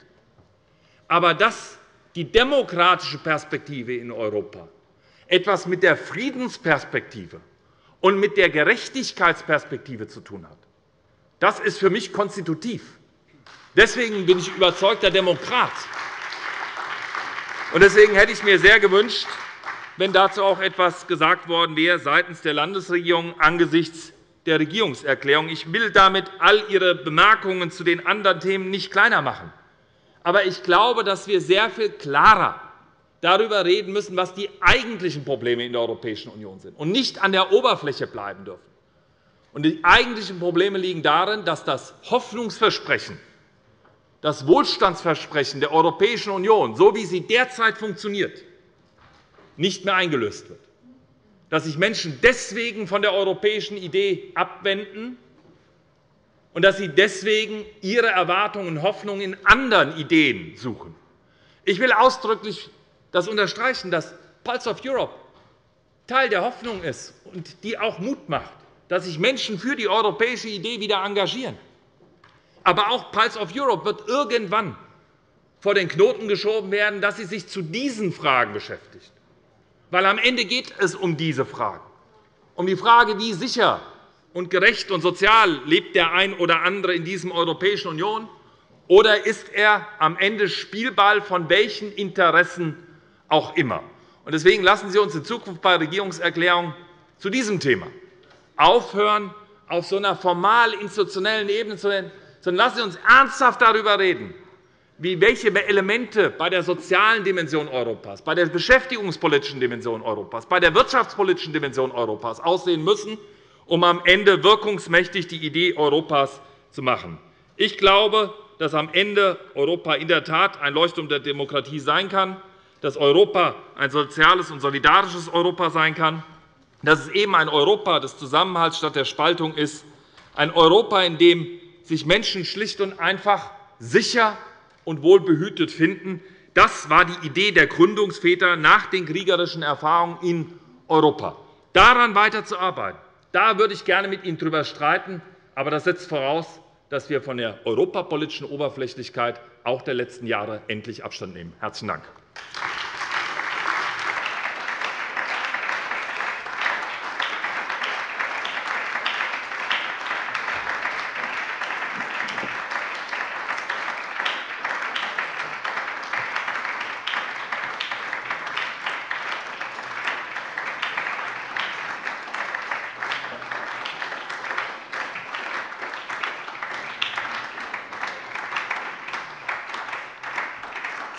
Aber dass die demokratische Perspektive in Europa etwas mit der Friedensperspektive und mit der Gerechtigkeitsperspektive zu tun hat, das ist für mich konstitutiv. Deswegen bin ich überzeugter Demokrat. Und deswegen hätte ich mir sehr gewünscht, wenn dazu auch etwas gesagt worden wäre seitens der Landesregierung angesichts der Regierungserklärung. Ich will damit all Ihre Bemerkungen zu den anderen Themen nicht kleiner machen. Aber ich glaube, dass wir sehr viel klarer darüber reden müssen, was die eigentlichen Probleme in der Europäischen Union sind und nicht an der Oberfläche bleiben dürfen. Und die eigentlichen Probleme liegen darin, dass das Hoffnungsversprechen, das Wohlstandsversprechen der Europäischen Union, so wie sie derzeit funktioniert, nicht mehr eingelöst wird, dass sich Menschen deswegen von der europäischen Idee abwenden und dass sie deswegen ihre Erwartungen und Hoffnungen in anderen Ideen suchen. Ich will ausdrücklich das unterstreichen, dass Pulse of Europe Teil der Hoffnung ist und die auch Mut macht, dass sich Menschen für die europäische Idee wieder engagieren. Aber auch Pulse of Europe wird irgendwann vor den Knoten geschoben werden, dass sie sich zu diesen Fragen beschäftigt. Weil am Ende geht es um diese Fragen, um die Frage, wie sicher und gerecht und sozial lebt der ein oder andere in diesem Europäischen Union, oder ist er am Ende Spielball von welchen Interessen auch immer. Deswegen lassen Sie uns in Zukunft bei Regierungserklärungen zu diesem Thema aufhören, auf so einer formal-institutionellen Ebene zu reden, sondern lassen Sie uns ernsthaft darüber reden, wie welche Elemente bei der sozialen Dimension Europas, bei der beschäftigungspolitischen Dimension Europas, bei der wirtschaftspolitischen Dimension Europas aussehen müssen, um am Ende wirkungsmächtig die Idee Europas zu machen. Ich glaube, dass am Ende Europa in der Tat ein Leuchtturm der Demokratie sein kann, dass Europa ein soziales und solidarisches Europa sein kann, dass es eben ein Europa des Zusammenhalts statt der Spaltung ist, ein Europa, in dem sich Menschen schlicht und einfach sicher und wohlbehütet finden. Das war die Idee der Gründungsväter nach den kriegerischen Erfahrungen in Europa. Daran weiterzuarbeiten, da würde ich gerne mit Ihnen darüber streiten. Aber das setzt voraus, dass wir von der europapolitischen Oberflächlichkeit auch der letzten Jahre endlich Abstand nehmen. – Herzlichen Dank.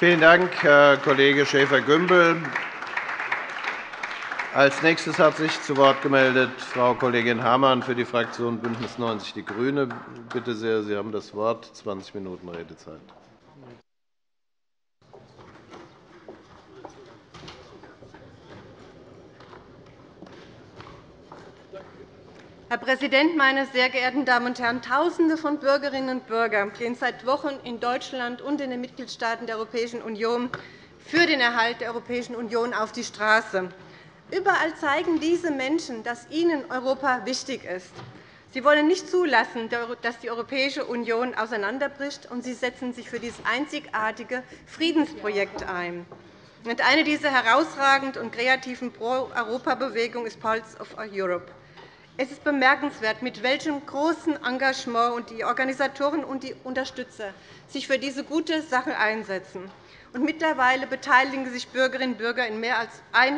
Vielen Dank, Herr Kollege Schäfer-Gümbel. Als Nächstes hat sich zu Wort gemeldet Frau Kollegin Hammann für die Fraktion BÜNDNIS neunzig die GRÜNEN. Bitte sehr, Sie haben das Wort. zwanzig Minuten Redezeit. Herr Präsident, meine sehr geehrten Damen und Herren! Tausende von Bürgerinnen und Bürgern gehen seit Wochen in Deutschland und in den Mitgliedstaaten der Europäischen Union für den Erhalt der Europäischen Union auf die Straße. Überall zeigen diese Menschen, dass ihnen Europa wichtig ist. Sie wollen nicht zulassen, dass die Europäische Union auseinanderbricht, und sie setzen sich für dieses einzigartige Friedensprojekt ein. Eine dieser herausragend und kreativen Pro-Europa-Bewegung ist Pulse of Europe. Es ist bemerkenswert, mit welchem großen Engagement die Organisatoren und die Unterstützer sich für diese gute Sache einsetzen. Und mittlerweile beteiligen sich Bürgerinnen und Bürger in mehr als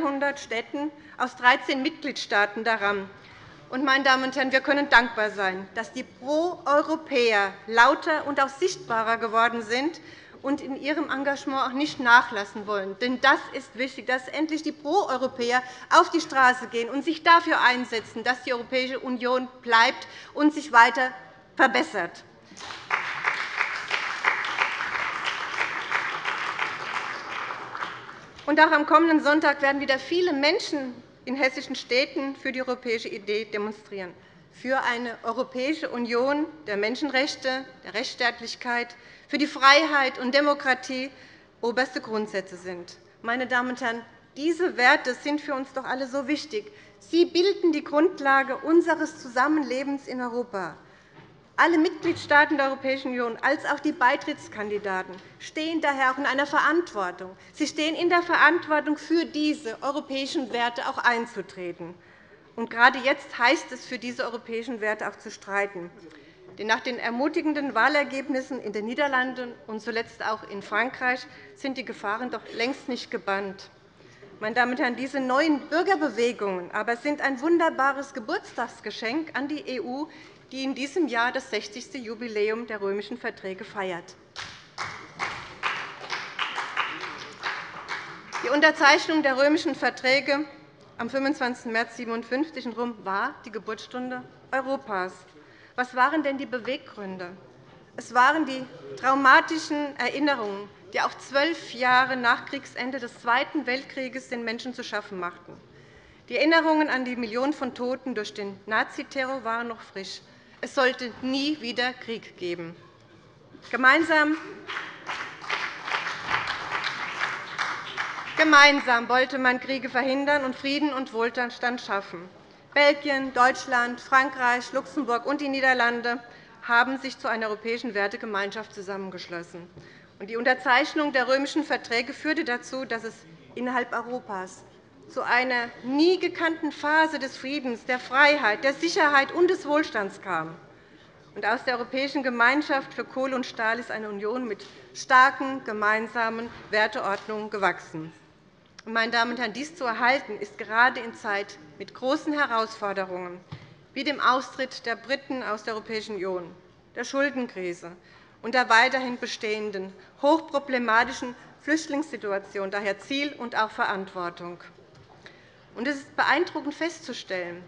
hundert Städten aus dreizehn Mitgliedstaaten daran. Und, meine Damen und Herren, wir können dankbar sein, dass die Pro-Europäer lauter und auch sichtbarer geworden sind und in ihrem Engagement auch nicht nachlassen wollen. Denn das ist wichtig, dass endlich die Pro-Europäer auf die Straße gehen und sich dafür einsetzen, dass die Europäische Union bleibt und sich weiter verbessert. Und auch am kommenden Sonntag werden wieder viele Menschen in hessischen Städten für die europäische Idee demonstrieren, für eine Europäische Union der Menschenrechte, der Rechtsstaatlichkeit, für die Freiheit und Demokratie oberste Grundsätze sind. Meine Damen und Herren, diese Werte sind für uns doch alle so wichtig. Sie bilden die Grundlage unseres Zusammenlebens in Europa. Alle Mitgliedstaaten der Europäischen Union als auch die Beitrittskandidaten stehen daher auch in einer Verantwortung. Sie stehen in der Verantwortung, für diese europäischen Werte auch einzutreten. Und gerade jetzt heißt es, für diese europäischen Werte auch zu streiten. Denn nach den ermutigenden Wahlergebnissen in den Niederlanden und zuletzt auch in Frankreich sind die Gefahren doch längst nicht gebannt. Meine Damen und Herren, diese neuen Bürgerbewegungen aber sind ein wunderbares Geburtstagsgeschenk an die E U, die in diesem Jahr das sechzigste Jubiläum der römischen Verträge feiert. Die Unterzeichnung der römischen Verträge am fünfundzwanzigsten März neunzehnhundertsiebenundfünfzig in Rom war die Geburtsstunde Europas. Was waren denn die Beweggründe? Es waren die traumatischen Erinnerungen, die auch zwölf Jahre nach Kriegsende des Zweiten Weltkrieges den Menschen zu schaffen machten. Die Erinnerungen an die Millionen von Toten durch den Naziterror waren noch frisch. Es sollte nie wieder Krieg geben. Gemeinsam, Gemeinsam wollte man Kriege verhindern und Frieden und Wohlstand schaffen. Belgien, Deutschland, Frankreich, Luxemburg und die Niederlande haben sich zu einer europäischen Wertegemeinschaft zusammengeschlossen. Die Unterzeichnung der römischen Verträge führte dazu, dass es innerhalb Europas zu einer nie gekannten Phase des Friedens, der Freiheit, der Sicherheit und des Wohlstands kam. Und aus der Europäischen Gemeinschaft für Kohle und Stahl ist eine Union mit starken gemeinsamen Werteordnungen gewachsen. Meine Damen und Herren, dies zu erhalten, ist gerade in Zeit mit großen Herausforderungen, wie dem Austritt der Briten aus der Europäischen Union, der Schuldenkrise und der weiterhin bestehenden, hochproblematischen Flüchtlingssituation, daher Ziel und auch Verantwortung. Und es ist beeindruckend festzustellen,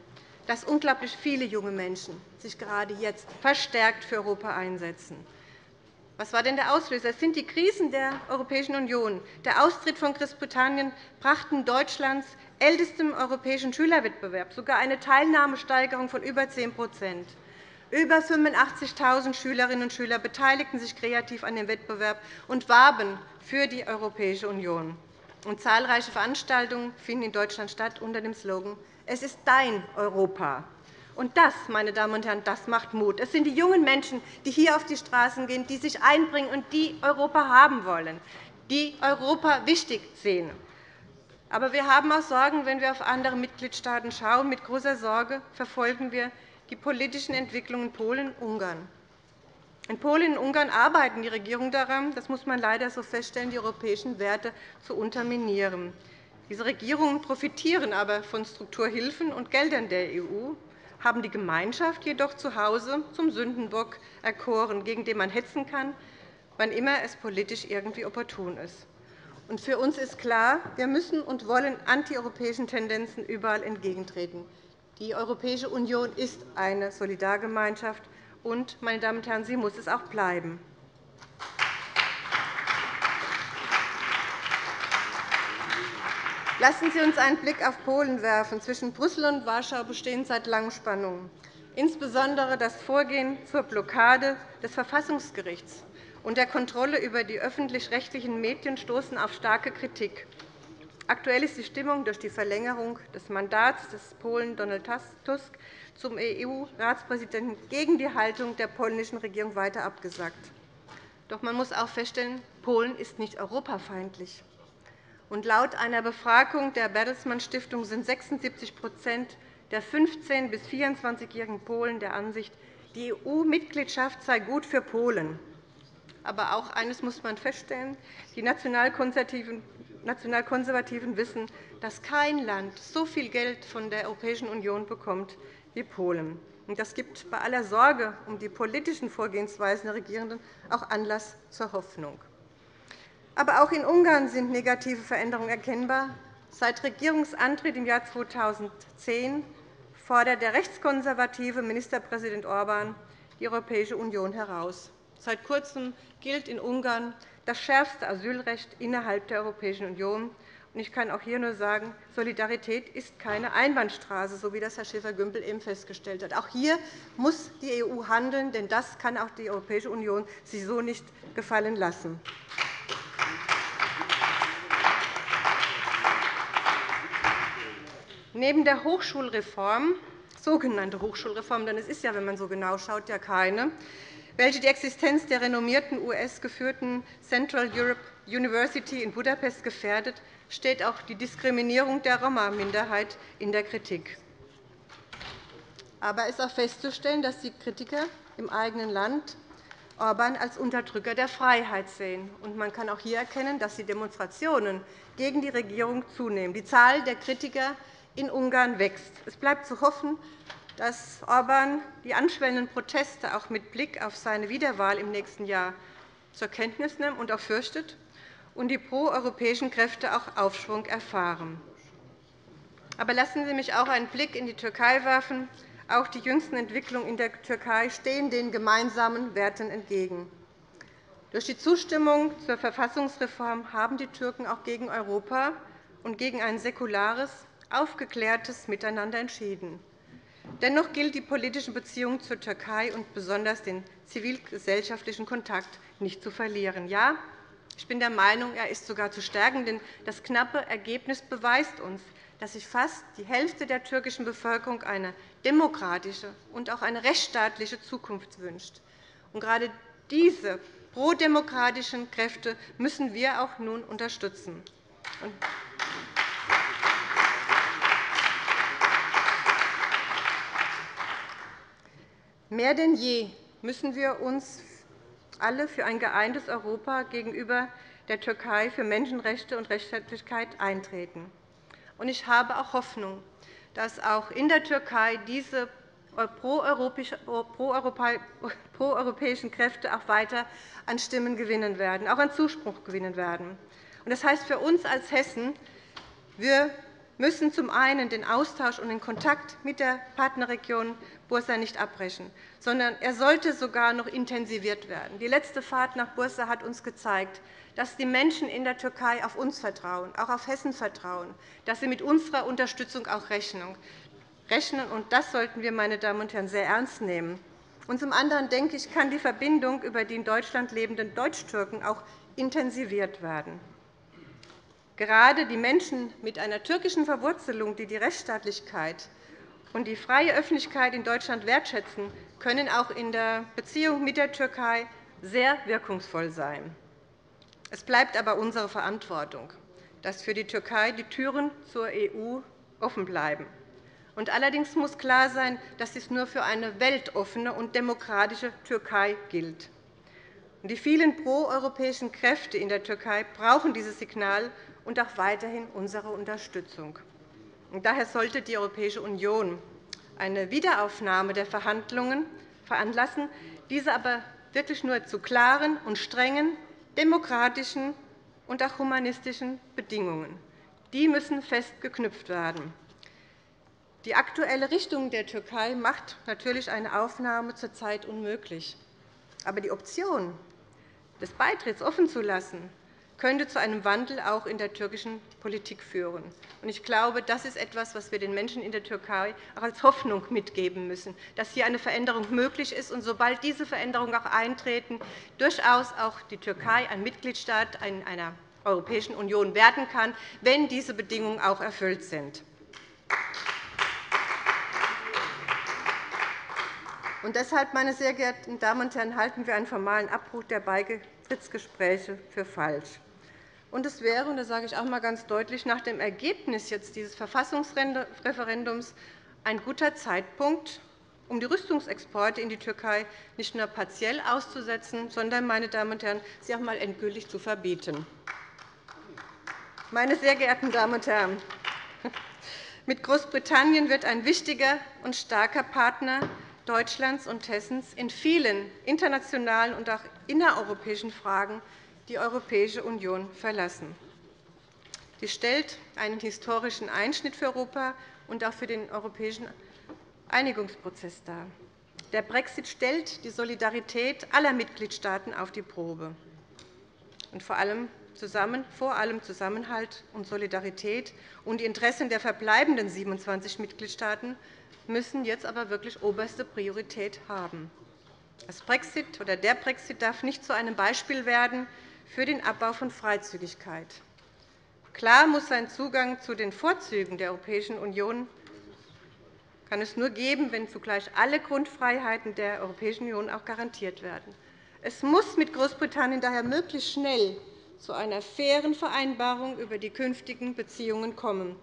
dass unglaublich viele junge Menschen sich gerade jetzt verstärkt für Europa einsetzen. Was war denn der Auslöser? Es sind die Krisen der Europäischen Union. Der Austritt von Großbritannien brachten Deutschlands ältestem europäischen Schülerwettbewerb sogar eine Teilnahmesteigerung von über zehn Prozent. Über fünfundachtzigtausend Schülerinnen und Schüler beteiligten sich kreativ an dem Wettbewerb und warben für die Europäische Union. Und zahlreiche Veranstaltungen finden in Deutschland statt unter dem Slogan »Es ist dein Europa«. Und das, meine Damen und Herren, das macht Mut. Es sind die jungen Menschen, die hier auf die Straßen gehen, die sich einbringen und die Europa haben wollen, die Europa wichtig sehen. Aber wir haben auch Sorgen, wenn wir auf andere Mitgliedstaaten schauen. Mit großer Sorge verfolgen wir die politischen Entwicklungen in Polen und Ungarn. In Polen und Ungarn arbeiten die Regierungen daran, das muss man leider so feststellen, die europäischen Werte zu unterminieren. Diese Regierungen profitieren aber von Strukturhilfen und Geldern der E U, haben die Gemeinschaft jedock zu Hause zum Sündenbock erkoren, gegen den man hetzen kann, wann immer es politisch irgendwie opportun ist. Und für uns ist klar, wir müssen und wollen antieuropäischen Tendenzen überall entgegentreten. Die Europäische Union ist eine Solidargemeinschaft, und, meine Damen und Herren, sie muss es auch bleiben. Lassen Sie uns einen Blick auf Polen werfen. Zwischen Brüssel und Warschau bestehen seit langem Spannungen, insbesondere das Vorgehen zur Blockade des Verfassungsgerichts und der Kontrolle über die öffentlich-rechtlichen Medien stoßen auf starke Kritik. Aktuell ist die Stimmung durch die Verlängerung des Mandats des Polen Donald Tusk zum E U-Ratspräsidenten gegen die Haltung der polnischen Regierung weiter abgesagt. Doch man muss auch feststellen, Polen ist nicht europafeindlich. Und laut einer Befragung der Bertelsmann Stiftung sind sechsundsiebzig Prozent der fünfzehn- bis vierundzwanzigjährigen Polen der Ansicht, die E U-Mitgliedschaft sei gut für Polen. Aber auch eines muss man feststellen, die nationalkonservativen Nationalkonservativen wissen, dass kein Land so viel Geld von der Europäischen Union bekommt wie Polen. Das gibt bei aller Sorge um die politischen Vorgehensweisen der Regierenden auch Anlass zur Hoffnung. Aber auch in Ungarn sind negative Veränderungen erkennbar. Seit Regierungsantritt im Jahr zweitausendzehn fordert der rechtskonservative Ministerpräsident Orbán die Europäische Union heraus. Seit Kurzem gilt in Ungarn das schärfste Asylrecht innerhalb der Europäischen Union. Ich kann auch hier nur sagen, Solidarität ist keine Einbahnstraße, so wie das Herr Schäfer-Gümbel eben festgestellt hat. Auch hier muss die E U handeln, denn das kann auch die Europäische Union sich so nicht gefallen lassen. Neben der Hochschulreform, sogenannte Hochschulreform, denn es ist ja, wenn man so genau schaut, ja keine, welche die Existenz der renommierten U S-geführten Central Europe University in Budapest gefährdet, steht auch die Diskriminierung der Roma-Minderheit in der Kritik. Aber es ist auch festzustellen, dass die Kritiker im eigenen Land Orbán als Unterdrücker der Freiheit sehen. Und man kann auch hier erkennen, dass die Demonstrationen gegen die Regierung zunehmen. Die Zahl der Kritiker in Ungarn wächst. Es bleibt zu hoffen, dass Orbán die anschwellenden Proteste auch mit Blick auf seine Wiederwahl im nächsten Jahr zur Kenntnis nimmt und auch fürchtet, und die proeuropäischen Kräfte auch Aufschwung erfahren. Aber lassen Sie mich auch einen Blick in die Türkei werfen. Auch die jüngsten Entwicklungen in der Türkei stehen den gemeinsamen Werten entgegen. Durch die Zustimmung zur Verfassungsreform haben die Türken auch gegen Europa und gegen ein säkulares, aufgeklärtes Miteinander entschieden. Dennoch gilt die politische Beziehung zur Türkei und besonders den zivilgesellschaftlichen Kontakt nicht zu verlieren. Ja, ich bin der Meinung, er ist sogar zu stärken, denn das knappe Ergebnis beweist uns, dass sich fast die Hälfte der türkischen Bevölkerung eine demokratische und auch eine rechtsstaatliche Zukunft wünscht. Und gerade diese prodemokratischen Kräfte müssen wir auch nun unterstützen. Mehr denn je müssen wir uns alle für ein geeintes Europa gegenüber der Türkei für Menschenrechte und Rechtsstaatlichkeit eintreten. Ich habe auch Hoffnung, dass auch in der Türkei diese proeuropäischen Kräfte auch weiter an Stimmen gewinnen werden, auch an Zuspruch gewinnen werden. Das heißt für uns als Hessen, wir müssen zum einen den Austausch und den Kontakt mit der Partnerregion Bursa nicht abbrechen, sondern er sollte sogar noch intensiviert werden. Die letzte Fahrt nach Bursa hat uns gezeigt, dass die Menschen in der Türkei auf uns vertrauen, auch auf Hessen vertrauen, dass sie mit unserer Unterstützung auch rechnen. Und das sollten wir, meine Damen und Herren, sehr ernst nehmen. Und zum anderen, denke ich, kann die Verbindung über die in Deutschland lebenden Deutschtürken auch intensiviert werden. Gerade die Menschen mit einer türkischen Verwurzelung, die die Rechtsstaatlichkeit und die freie Öffentlichkeit in Deutschland wertschätzen, können auch in der Beziehung mit der Türkei sehr wirkungsvoll sein. Es bleibt aber unsere Verantwortung, dass für die Türkei die Türen zur E U offen bleiben. Und allerdings muss klar sein, dass dies nur für eine weltoffene und demokratische Türkei gilt. Die vielen proeuropäischen Kräfte in der Türkei brauchen dieses Signal und auch weiterhin unsere Unterstützung. Daher sollte die Europäische Union eine Wiederaufnahme der Verhandlungen veranlassen, diese aber wirklich nur zu klaren und strengen demokratischen und auch humanistischen Bedingungen. Die müssen fest geknüpft werden. Die aktuelle Richtung der Türkei macht natürlich eine Aufnahme zurzeit unmöglich. Aber die Option des Beitritts offen zu lassen, könnte zu einem Wandel auch in der türkischen Politik führen. Ich glaube, das ist etwas, was wir den Menschen in der Türkei auch als Hoffnung mitgeben müssen, dass hier eine Veränderung möglich ist. Und sobald diese Veränderungen auch eintreten, durchaus auch die Türkei ein Mitgliedstaat einer Europäischen Union werden kann, wenn diese Bedingungen auch erfüllt sind. Und deshalb, meine sehr geehrten Damen und Herren, halten wir einen formalen Abbruch der Beitrittsgespräche für falsch. Und es wäre, und das sage ich auch einmal ganz deutlich, nach dem Ergebnis jetzt dieses Verfassungsreferendums ein guter Zeitpunkt, um die Rüstungsexporte in die Türkei nicht nur partiell auszusetzen, sondern, meine Damen und Herren, sie auch einmal endgültig zu verbieten. Meine sehr geehrten Damen und Herren, mit Großbritannien wird ein wichtiger und starker Partner Deutschlands und Hessens in vielen internationalen und auch innereuropäischen Fragen die Europäische Union verlassen. Sie stellt einen historischen Einschnitt für Europa und auch für den europäischen Einigungsprozess dar. Der Brexit stellt die Solidarität aller Mitgliedstaaten auf die Probe. Und vor allem Zusammen, vor allem Zusammenhalt und Solidarität und die Interessen der verbleibenden siebenundzwanzig Mitgliedstaaten müssen jetzt aber wirklich oberste Priorität haben. Das Brexit oder der Brexit darf nicht zu einem Beispiel werden für den Abbau von Freizügigkeit. Klar muss sein Zugang zu den Vorzügen der Europäischen Union kann es nur geben, wenn zugleich alle Grundfreiheiten der Europäischen Union auch garantiert werden. Es muss mit Großbritannien daher möglichst schnell zu einer fairen Vereinbarung über die künftigen Beziehungen kommen.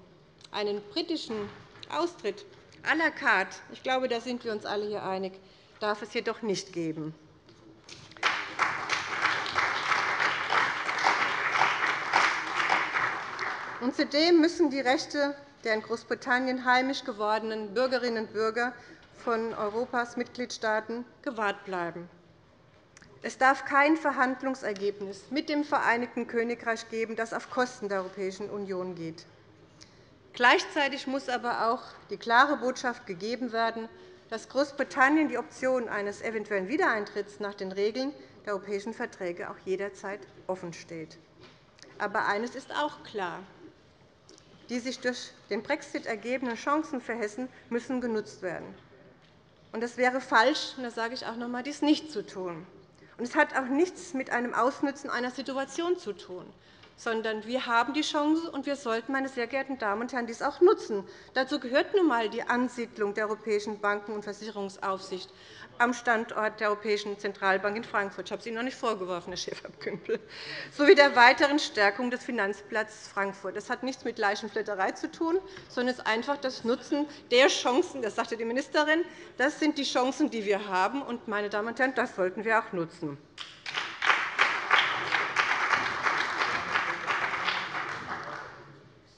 Einen britischen Austritt à la carte, ich glaube, da sind wir uns alle hier einig, darf es jedoch nicht geben. Und zudem müssen die Rechte der in Großbritannien heimisch gewordenen Bürgerinnen und Bürger von Europas Mitgliedstaaten gewahrt bleiben. Es darf kein Verhandlungsergebnis mit dem Vereinigten Königreich geben, das auf Kosten der Europäischen Union geht. Gleichzeitig muss aber auch die klare Botschaft gegeben werden, dass Großbritannien die Option eines eventuellen Wiedereintritts nach den Regeln der europäischen Verträge auch jederzeit offensteht. Aber eines ist auch klar. Die sich durch den Brexit ergebenden Chancen für Hessen müssen genutzt werden. Es wäre falsch, und das sage ich auch noch einmal, dies nicht zu tun. Es hat auch nichts mit einem Ausnützen einer Situation zu tun, sondern wir haben die Chance, und wir sollten, meine sehr geehrten Damen und Herren, dies auch nutzen. Dazu gehört nun einmal die Ansiedlung der Europäischen Banken- und Versicherungsaufsicht am Standort der Europäischen Zentralbank in Frankfurt. Ich habe es Ihnen noch nicht vorgeworfen, Herr Schäfer-Gümbel, sowie der weiteren Stärkung des Finanzplatzes Frankfurt. Das hat nichts mit Leichenflatterei zu tun, sondern es ist einfach das Nutzen der Chancen. Das sagte die Ministerin. Das sind die Chancen, die wir haben. Und, meine Damen und Herren, das sollten wir auch nutzen.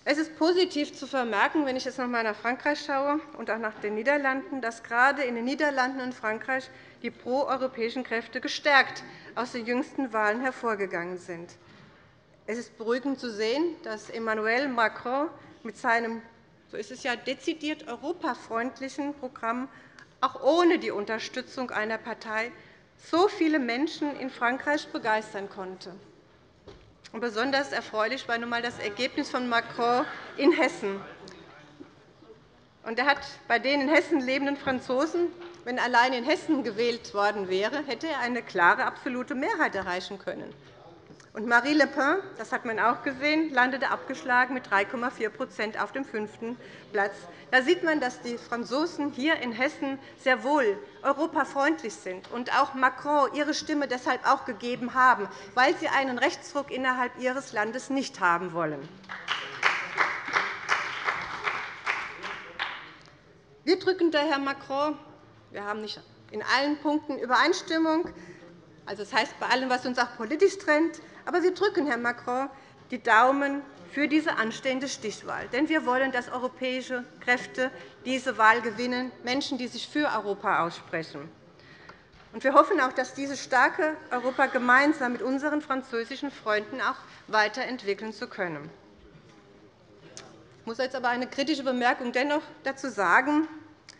Es ist positiv zu vermerken, wenn ich jetzt noch einmal nach Frankreich schaue und auch nach den Niederlanden, dass gerade in den Niederlanden und Frankreich die proeuropäischen Kräfte gestärkt aus den jüngsten Wahlen hervorgegangen sind. Es ist beruhigend zu sehen, dass Emmanuel Macron mit seinem, so ist es ja, dezidiert europafreundlichen Programm auch ohne die Unterstützung einer Partei so viele Menschen in Frankreich begeistern konnte. Und besonders erfreulich war nun einmal das Ergebnis von Macron in Hessen. Und er hat bei den in Hessen lebenden Franzosen, wenn allein in Hessen gewählt worden wäre, hätte er eine klare absolute Mehrheit erreichen können. Und Marie Le Pen, das hat man auch gesehen, landete abgeschlagen mit drei Komma vier Prozent auf dem fünften Platz. Da sieht man, dass die Franzosen hier in Hessen sehr wohl europafreundlich sind und auch Macron ihre Stimme deshalb auch gegeben haben, weil sie einen Rechtsruck innerhalb ihres Landes nicht haben wollen. Wir drücken daher Macron. Wir haben nicht in allen Punkten Übereinstimmung. Also, das heißt bei allem, was uns auch politisch trennt. Aber wir drücken, Herr Macron, die Daumen für diese anstehende Stichwahl. Denn wir wollen, dass europäische Kräfte diese Wahl gewinnen, Menschen, die sich für Europa aussprechen. Und wir hoffen auch, dass dieses starke Europa gemeinsam mit unseren französischen Freunden auch weiterentwickeln zu können. Ich muss jetzt aber eine kritische Bemerkung dennoch dazu sagen.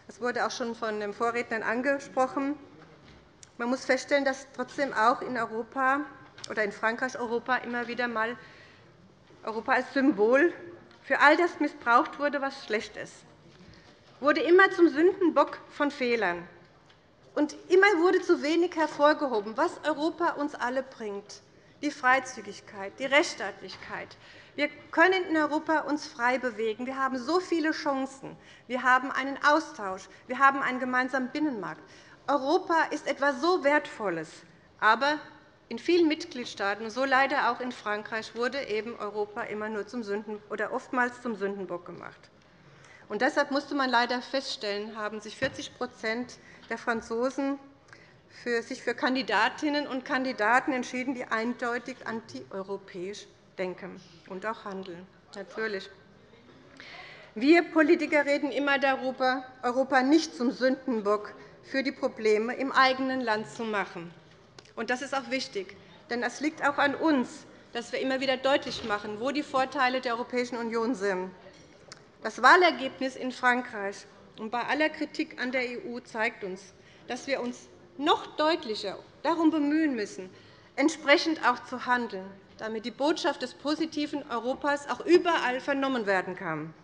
Es wurde auch schon von den Vorrednern angesprochen. Man muss feststellen, dass trotzdem auch in Europa oder in Frankreich Europa immer wieder mal Europa als Symbol für all das missbraucht wurde, was schlecht ist. Wurde immer zum Sündenbock von Fehlern. Und immer wurde zu wenig hervorgehoben, was Europa uns alle bringt. Die Freizügigkeit, die Rechtsstaatlichkeit. Wir können in Europa uns frei bewegen. Wir haben so viele Chancen. Wir haben einen Austausch. Wir haben einen gemeinsamen Binnenmarkt. Europa ist etwas so Wertvolles, aber in vielen Mitgliedstaaten, und so leider auch in Frankreich, wurde eben Europa immer nur zum Sünden oder oftmals zum Sündenbock gemacht. Und deshalb musste man leider feststellen, haben sich vierzig Prozent der Franzosen für sich für Kandidatinnen und Kandidaten entschieden, die eindeutig antieuropäisch denken und auch handeln. Natürlich. Wir Politiker reden immer darüber, Europa nicht zum Sündenbock für die Probleme im eigenen Land zu machen. Und das ist auch wichtig, Denn das liegt auch an uns, dass wir immer wieder deutlich machen, wo die Vorteile der Europäischen Union sind. Das Wahlergebnis in Frankreich und bei aller Kritik an der E U zeigt uns, dass wir uns noch deutlicher darum bemühen müssen, entsprechend auch zu handeln, damit die Botschaft des positiven Europas auch überall vernommen werden kann.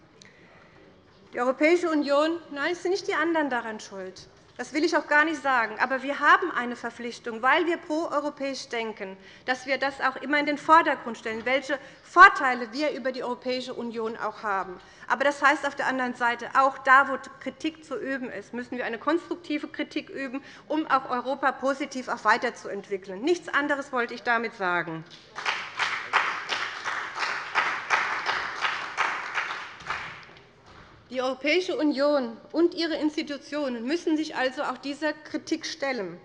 Die Europäische Union, nein, es sind nicht die anderen daran schuld. Das will ich auch gar nicht sagen. Aber wir haben eine Verpflichtung, weil wir proeuropäisch denken, dass wir das auch immer in den Vordergrund stellen, welche Vorteile wir über die Europäische Union auch haben. Aber das heißt auf der anderen Seite, auch da, wo Kritik zu üben ist, müssen wir eine konstruktive Kritik üben, um auch Europa positiv auch weiterzuentwickeln. Nichts anderes wollte ich damit sagen. Die Europäische Union und ihre Institutionen müssen sich also auch dieser Kritik stellen.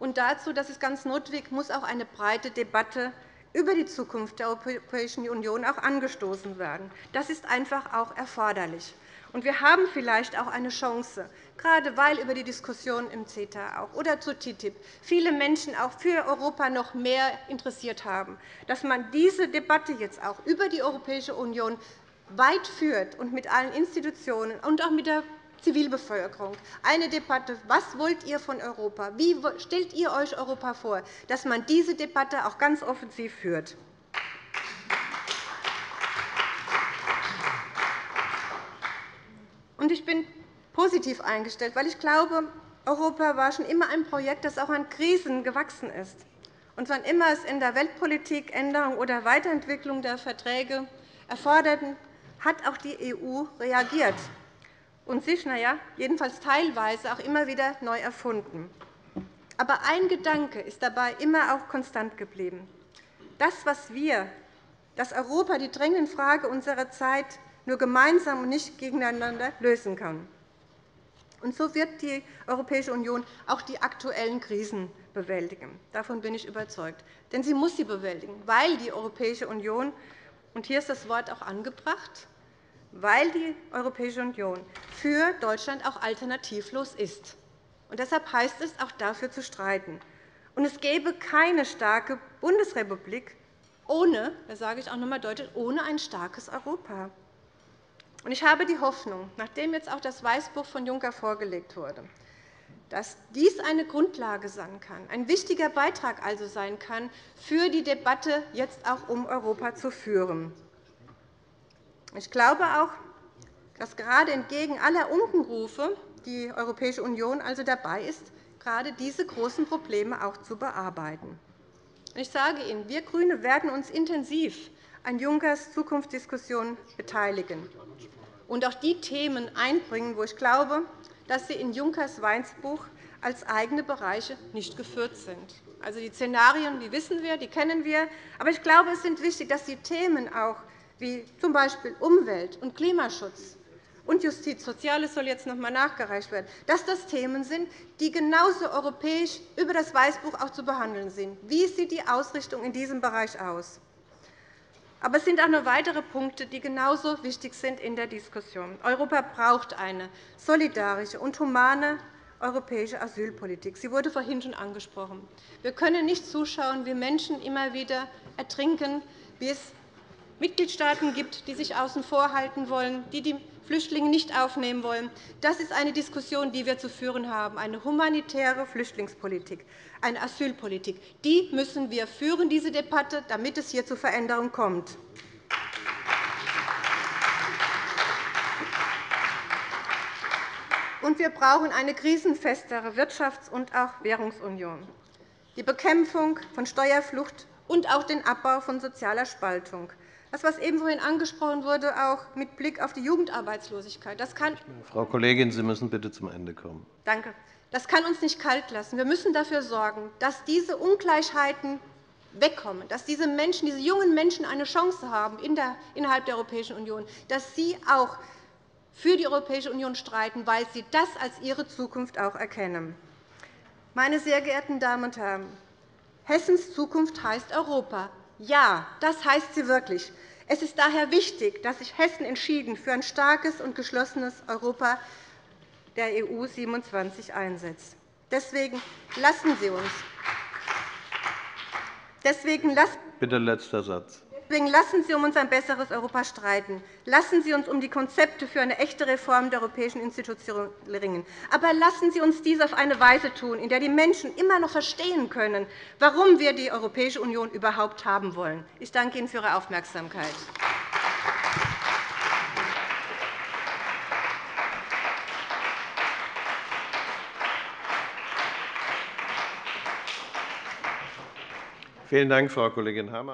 Und dazu, das ist ganz notwendig, muss auch eine breite Debatte über die Zukunft der Europäischen Union auch angestoßen werden. Das ist einfach auch erforderlich. Und wir haben vielleicht auch eine Chance, gerade weil über die Diskussion im CETA auch oder zur T T I P viele Menschen auch für Europa noch mehr interessiert haben, dass man diese Debatte jetzt auch über die Europäische Union weit führt und mit allen Institutionen und auch mit der Zivilbevölkerung eine Debatte, was wollt ihr von Europa, wie stellt ihr euch Europa vor, dass man diese Debatte auch ganz offensiv führt. Ich bin positiv eingestellt, weil ich glaube, Europa war schon immer ein Projekt, das auch an Krisen gewachsen ist. Und wann immer es in der Weltpolitik Änderung oder Weiterentwicklung der Verträge erforderten, hat auch die E U reagiert und sich, na ja, jedenfalls teilweise, auch immer wieder neu erfunden. Aber ein Gedanke ist dabei immer auch konstant geblieben. Das, was wir, das Europa, die drängenden Frage unserer Zeit nur gemeinsam und nicht gegeneinander lösen kann. Und so wird die Europäische Union auch die aktuellen Krisen bewältigen. Davon bin ich überzeugt. Denn sie muss sie bewältigen, weil die Europäische Union, und hier ist das Wort auch angebracht, weil die Europäische Union für Deutschland auch alternativlos ist. Und deshalb heißt es, auch dafür zu streiten. Und es gäbe keine starke Bundesrepublik ohne, da sage ich auch noch einmal deutlich, ohne ein starkes Europa. Und ich habe die Hoffnung, nachdem jetzt auch das Weißbuch von Juncker vorgelegt wurde, dass dies eine Grundlage sein kann, ein wichtiger Beitrag also sein kann, für die Debatte jetzt auch um Europa zu führen. Ich glaube auch, dass gerade entgegen aller Unkenrufe die Europäische Union also dabei ist, gerade diese großen Probleme auch zu bearbeiten. Ich sage Ihnen, wir GRÜNE werden uns intensiv an Junckers Zukunftsdiskussion beteiligen und auch die Themen einbringen, wo ich glaube, dass sie in Junckers Weißbuch als eigene Bereiche nicht geführt sind. Also die Szenarien, die wissen wir, die kennen wir. Aber ich glaube, es ist wichtig, dass die Themen auch wie z. B. Umwelt und Klimaschutz und Justiz, Soziales soll jetzt noch einmal nachgereicht werden, dass das Themen sind, die genauso europäisch über das Weißbuch auch zu behandeln sind. Wie sieht die Ausrichtung in diesem Bereich aus? Aber es sind auch noch weitere Punkte, die genauso wichtig sind in der Diskussion. Europa braucht eine solidarische und humane europäische Asylpolitik. Sie wurde vorhin schon angesprochen. Wir können nicht zuschauen, wie Menschen immer wieder ertrinken, wie es Mitgliedstaaten gibt, die sich außen vor halten wollen, die die Flüchtlinge nicht aufnehmen wollen. Das ist eine Diskussion, die wir zu führen haben, eine humanitäre Flüchtlingspolitik, eine Asylpolitik. Die müssen wir führen, diese Debatte, damit es hier zu Veränderungen kommt. Und wir brauchen eine krisenfestere Wirtschafts- und auch Währungsunion, die Bekämpfung von Steuerflucht und auch den Abbau von sozialer Spaltung. Das, was eben vorhin angesprochen wurde, auch mit Blick auf die Jugendarbeitslosigkeit. Das kann Frau Kollegin, Sie müssen bitte zum Ende kommen. Danke. Das kann uns nicht kalt lassen. Wir müssen dafür sorgen, dass diese Ungleichheiten wegkommen, dass diese Menschen, diese jungen Menschen eine Chance haben innerhalb der Europäischen Union, dass sie auch für die Europäische Union streiten, weil sie das als ihre Zukunft auch erkennen. Meine sehr geehrten Damen und Herren, Hessens Zukunft heißt Europa. Ja, das heißt sie wirklich. Es ist daher wichtig, dass sich Hessen entschieden für ein starkes und geschlossenes Europa der E U siebenundzwanzig einsetzt. Deswegen lassen Sie uns Deswegen lassen Bitte letzter Satz. Deswegen lassen Sie um uns ein besseres Europa streiten. Lassen Sie uns um die Konzepte für eine echte Reform der europäischen Institutionen ringen. Aber lassen Sie uns dies auf eine Weise tun, in der die Menschen immer noch verstehen können, warum wir die Europäische Union überhaupt haben wollen. Ich danke Ihnen für Ihre Aufmerksamkeit. Vielen Dank, Frau Kollegin Hammann.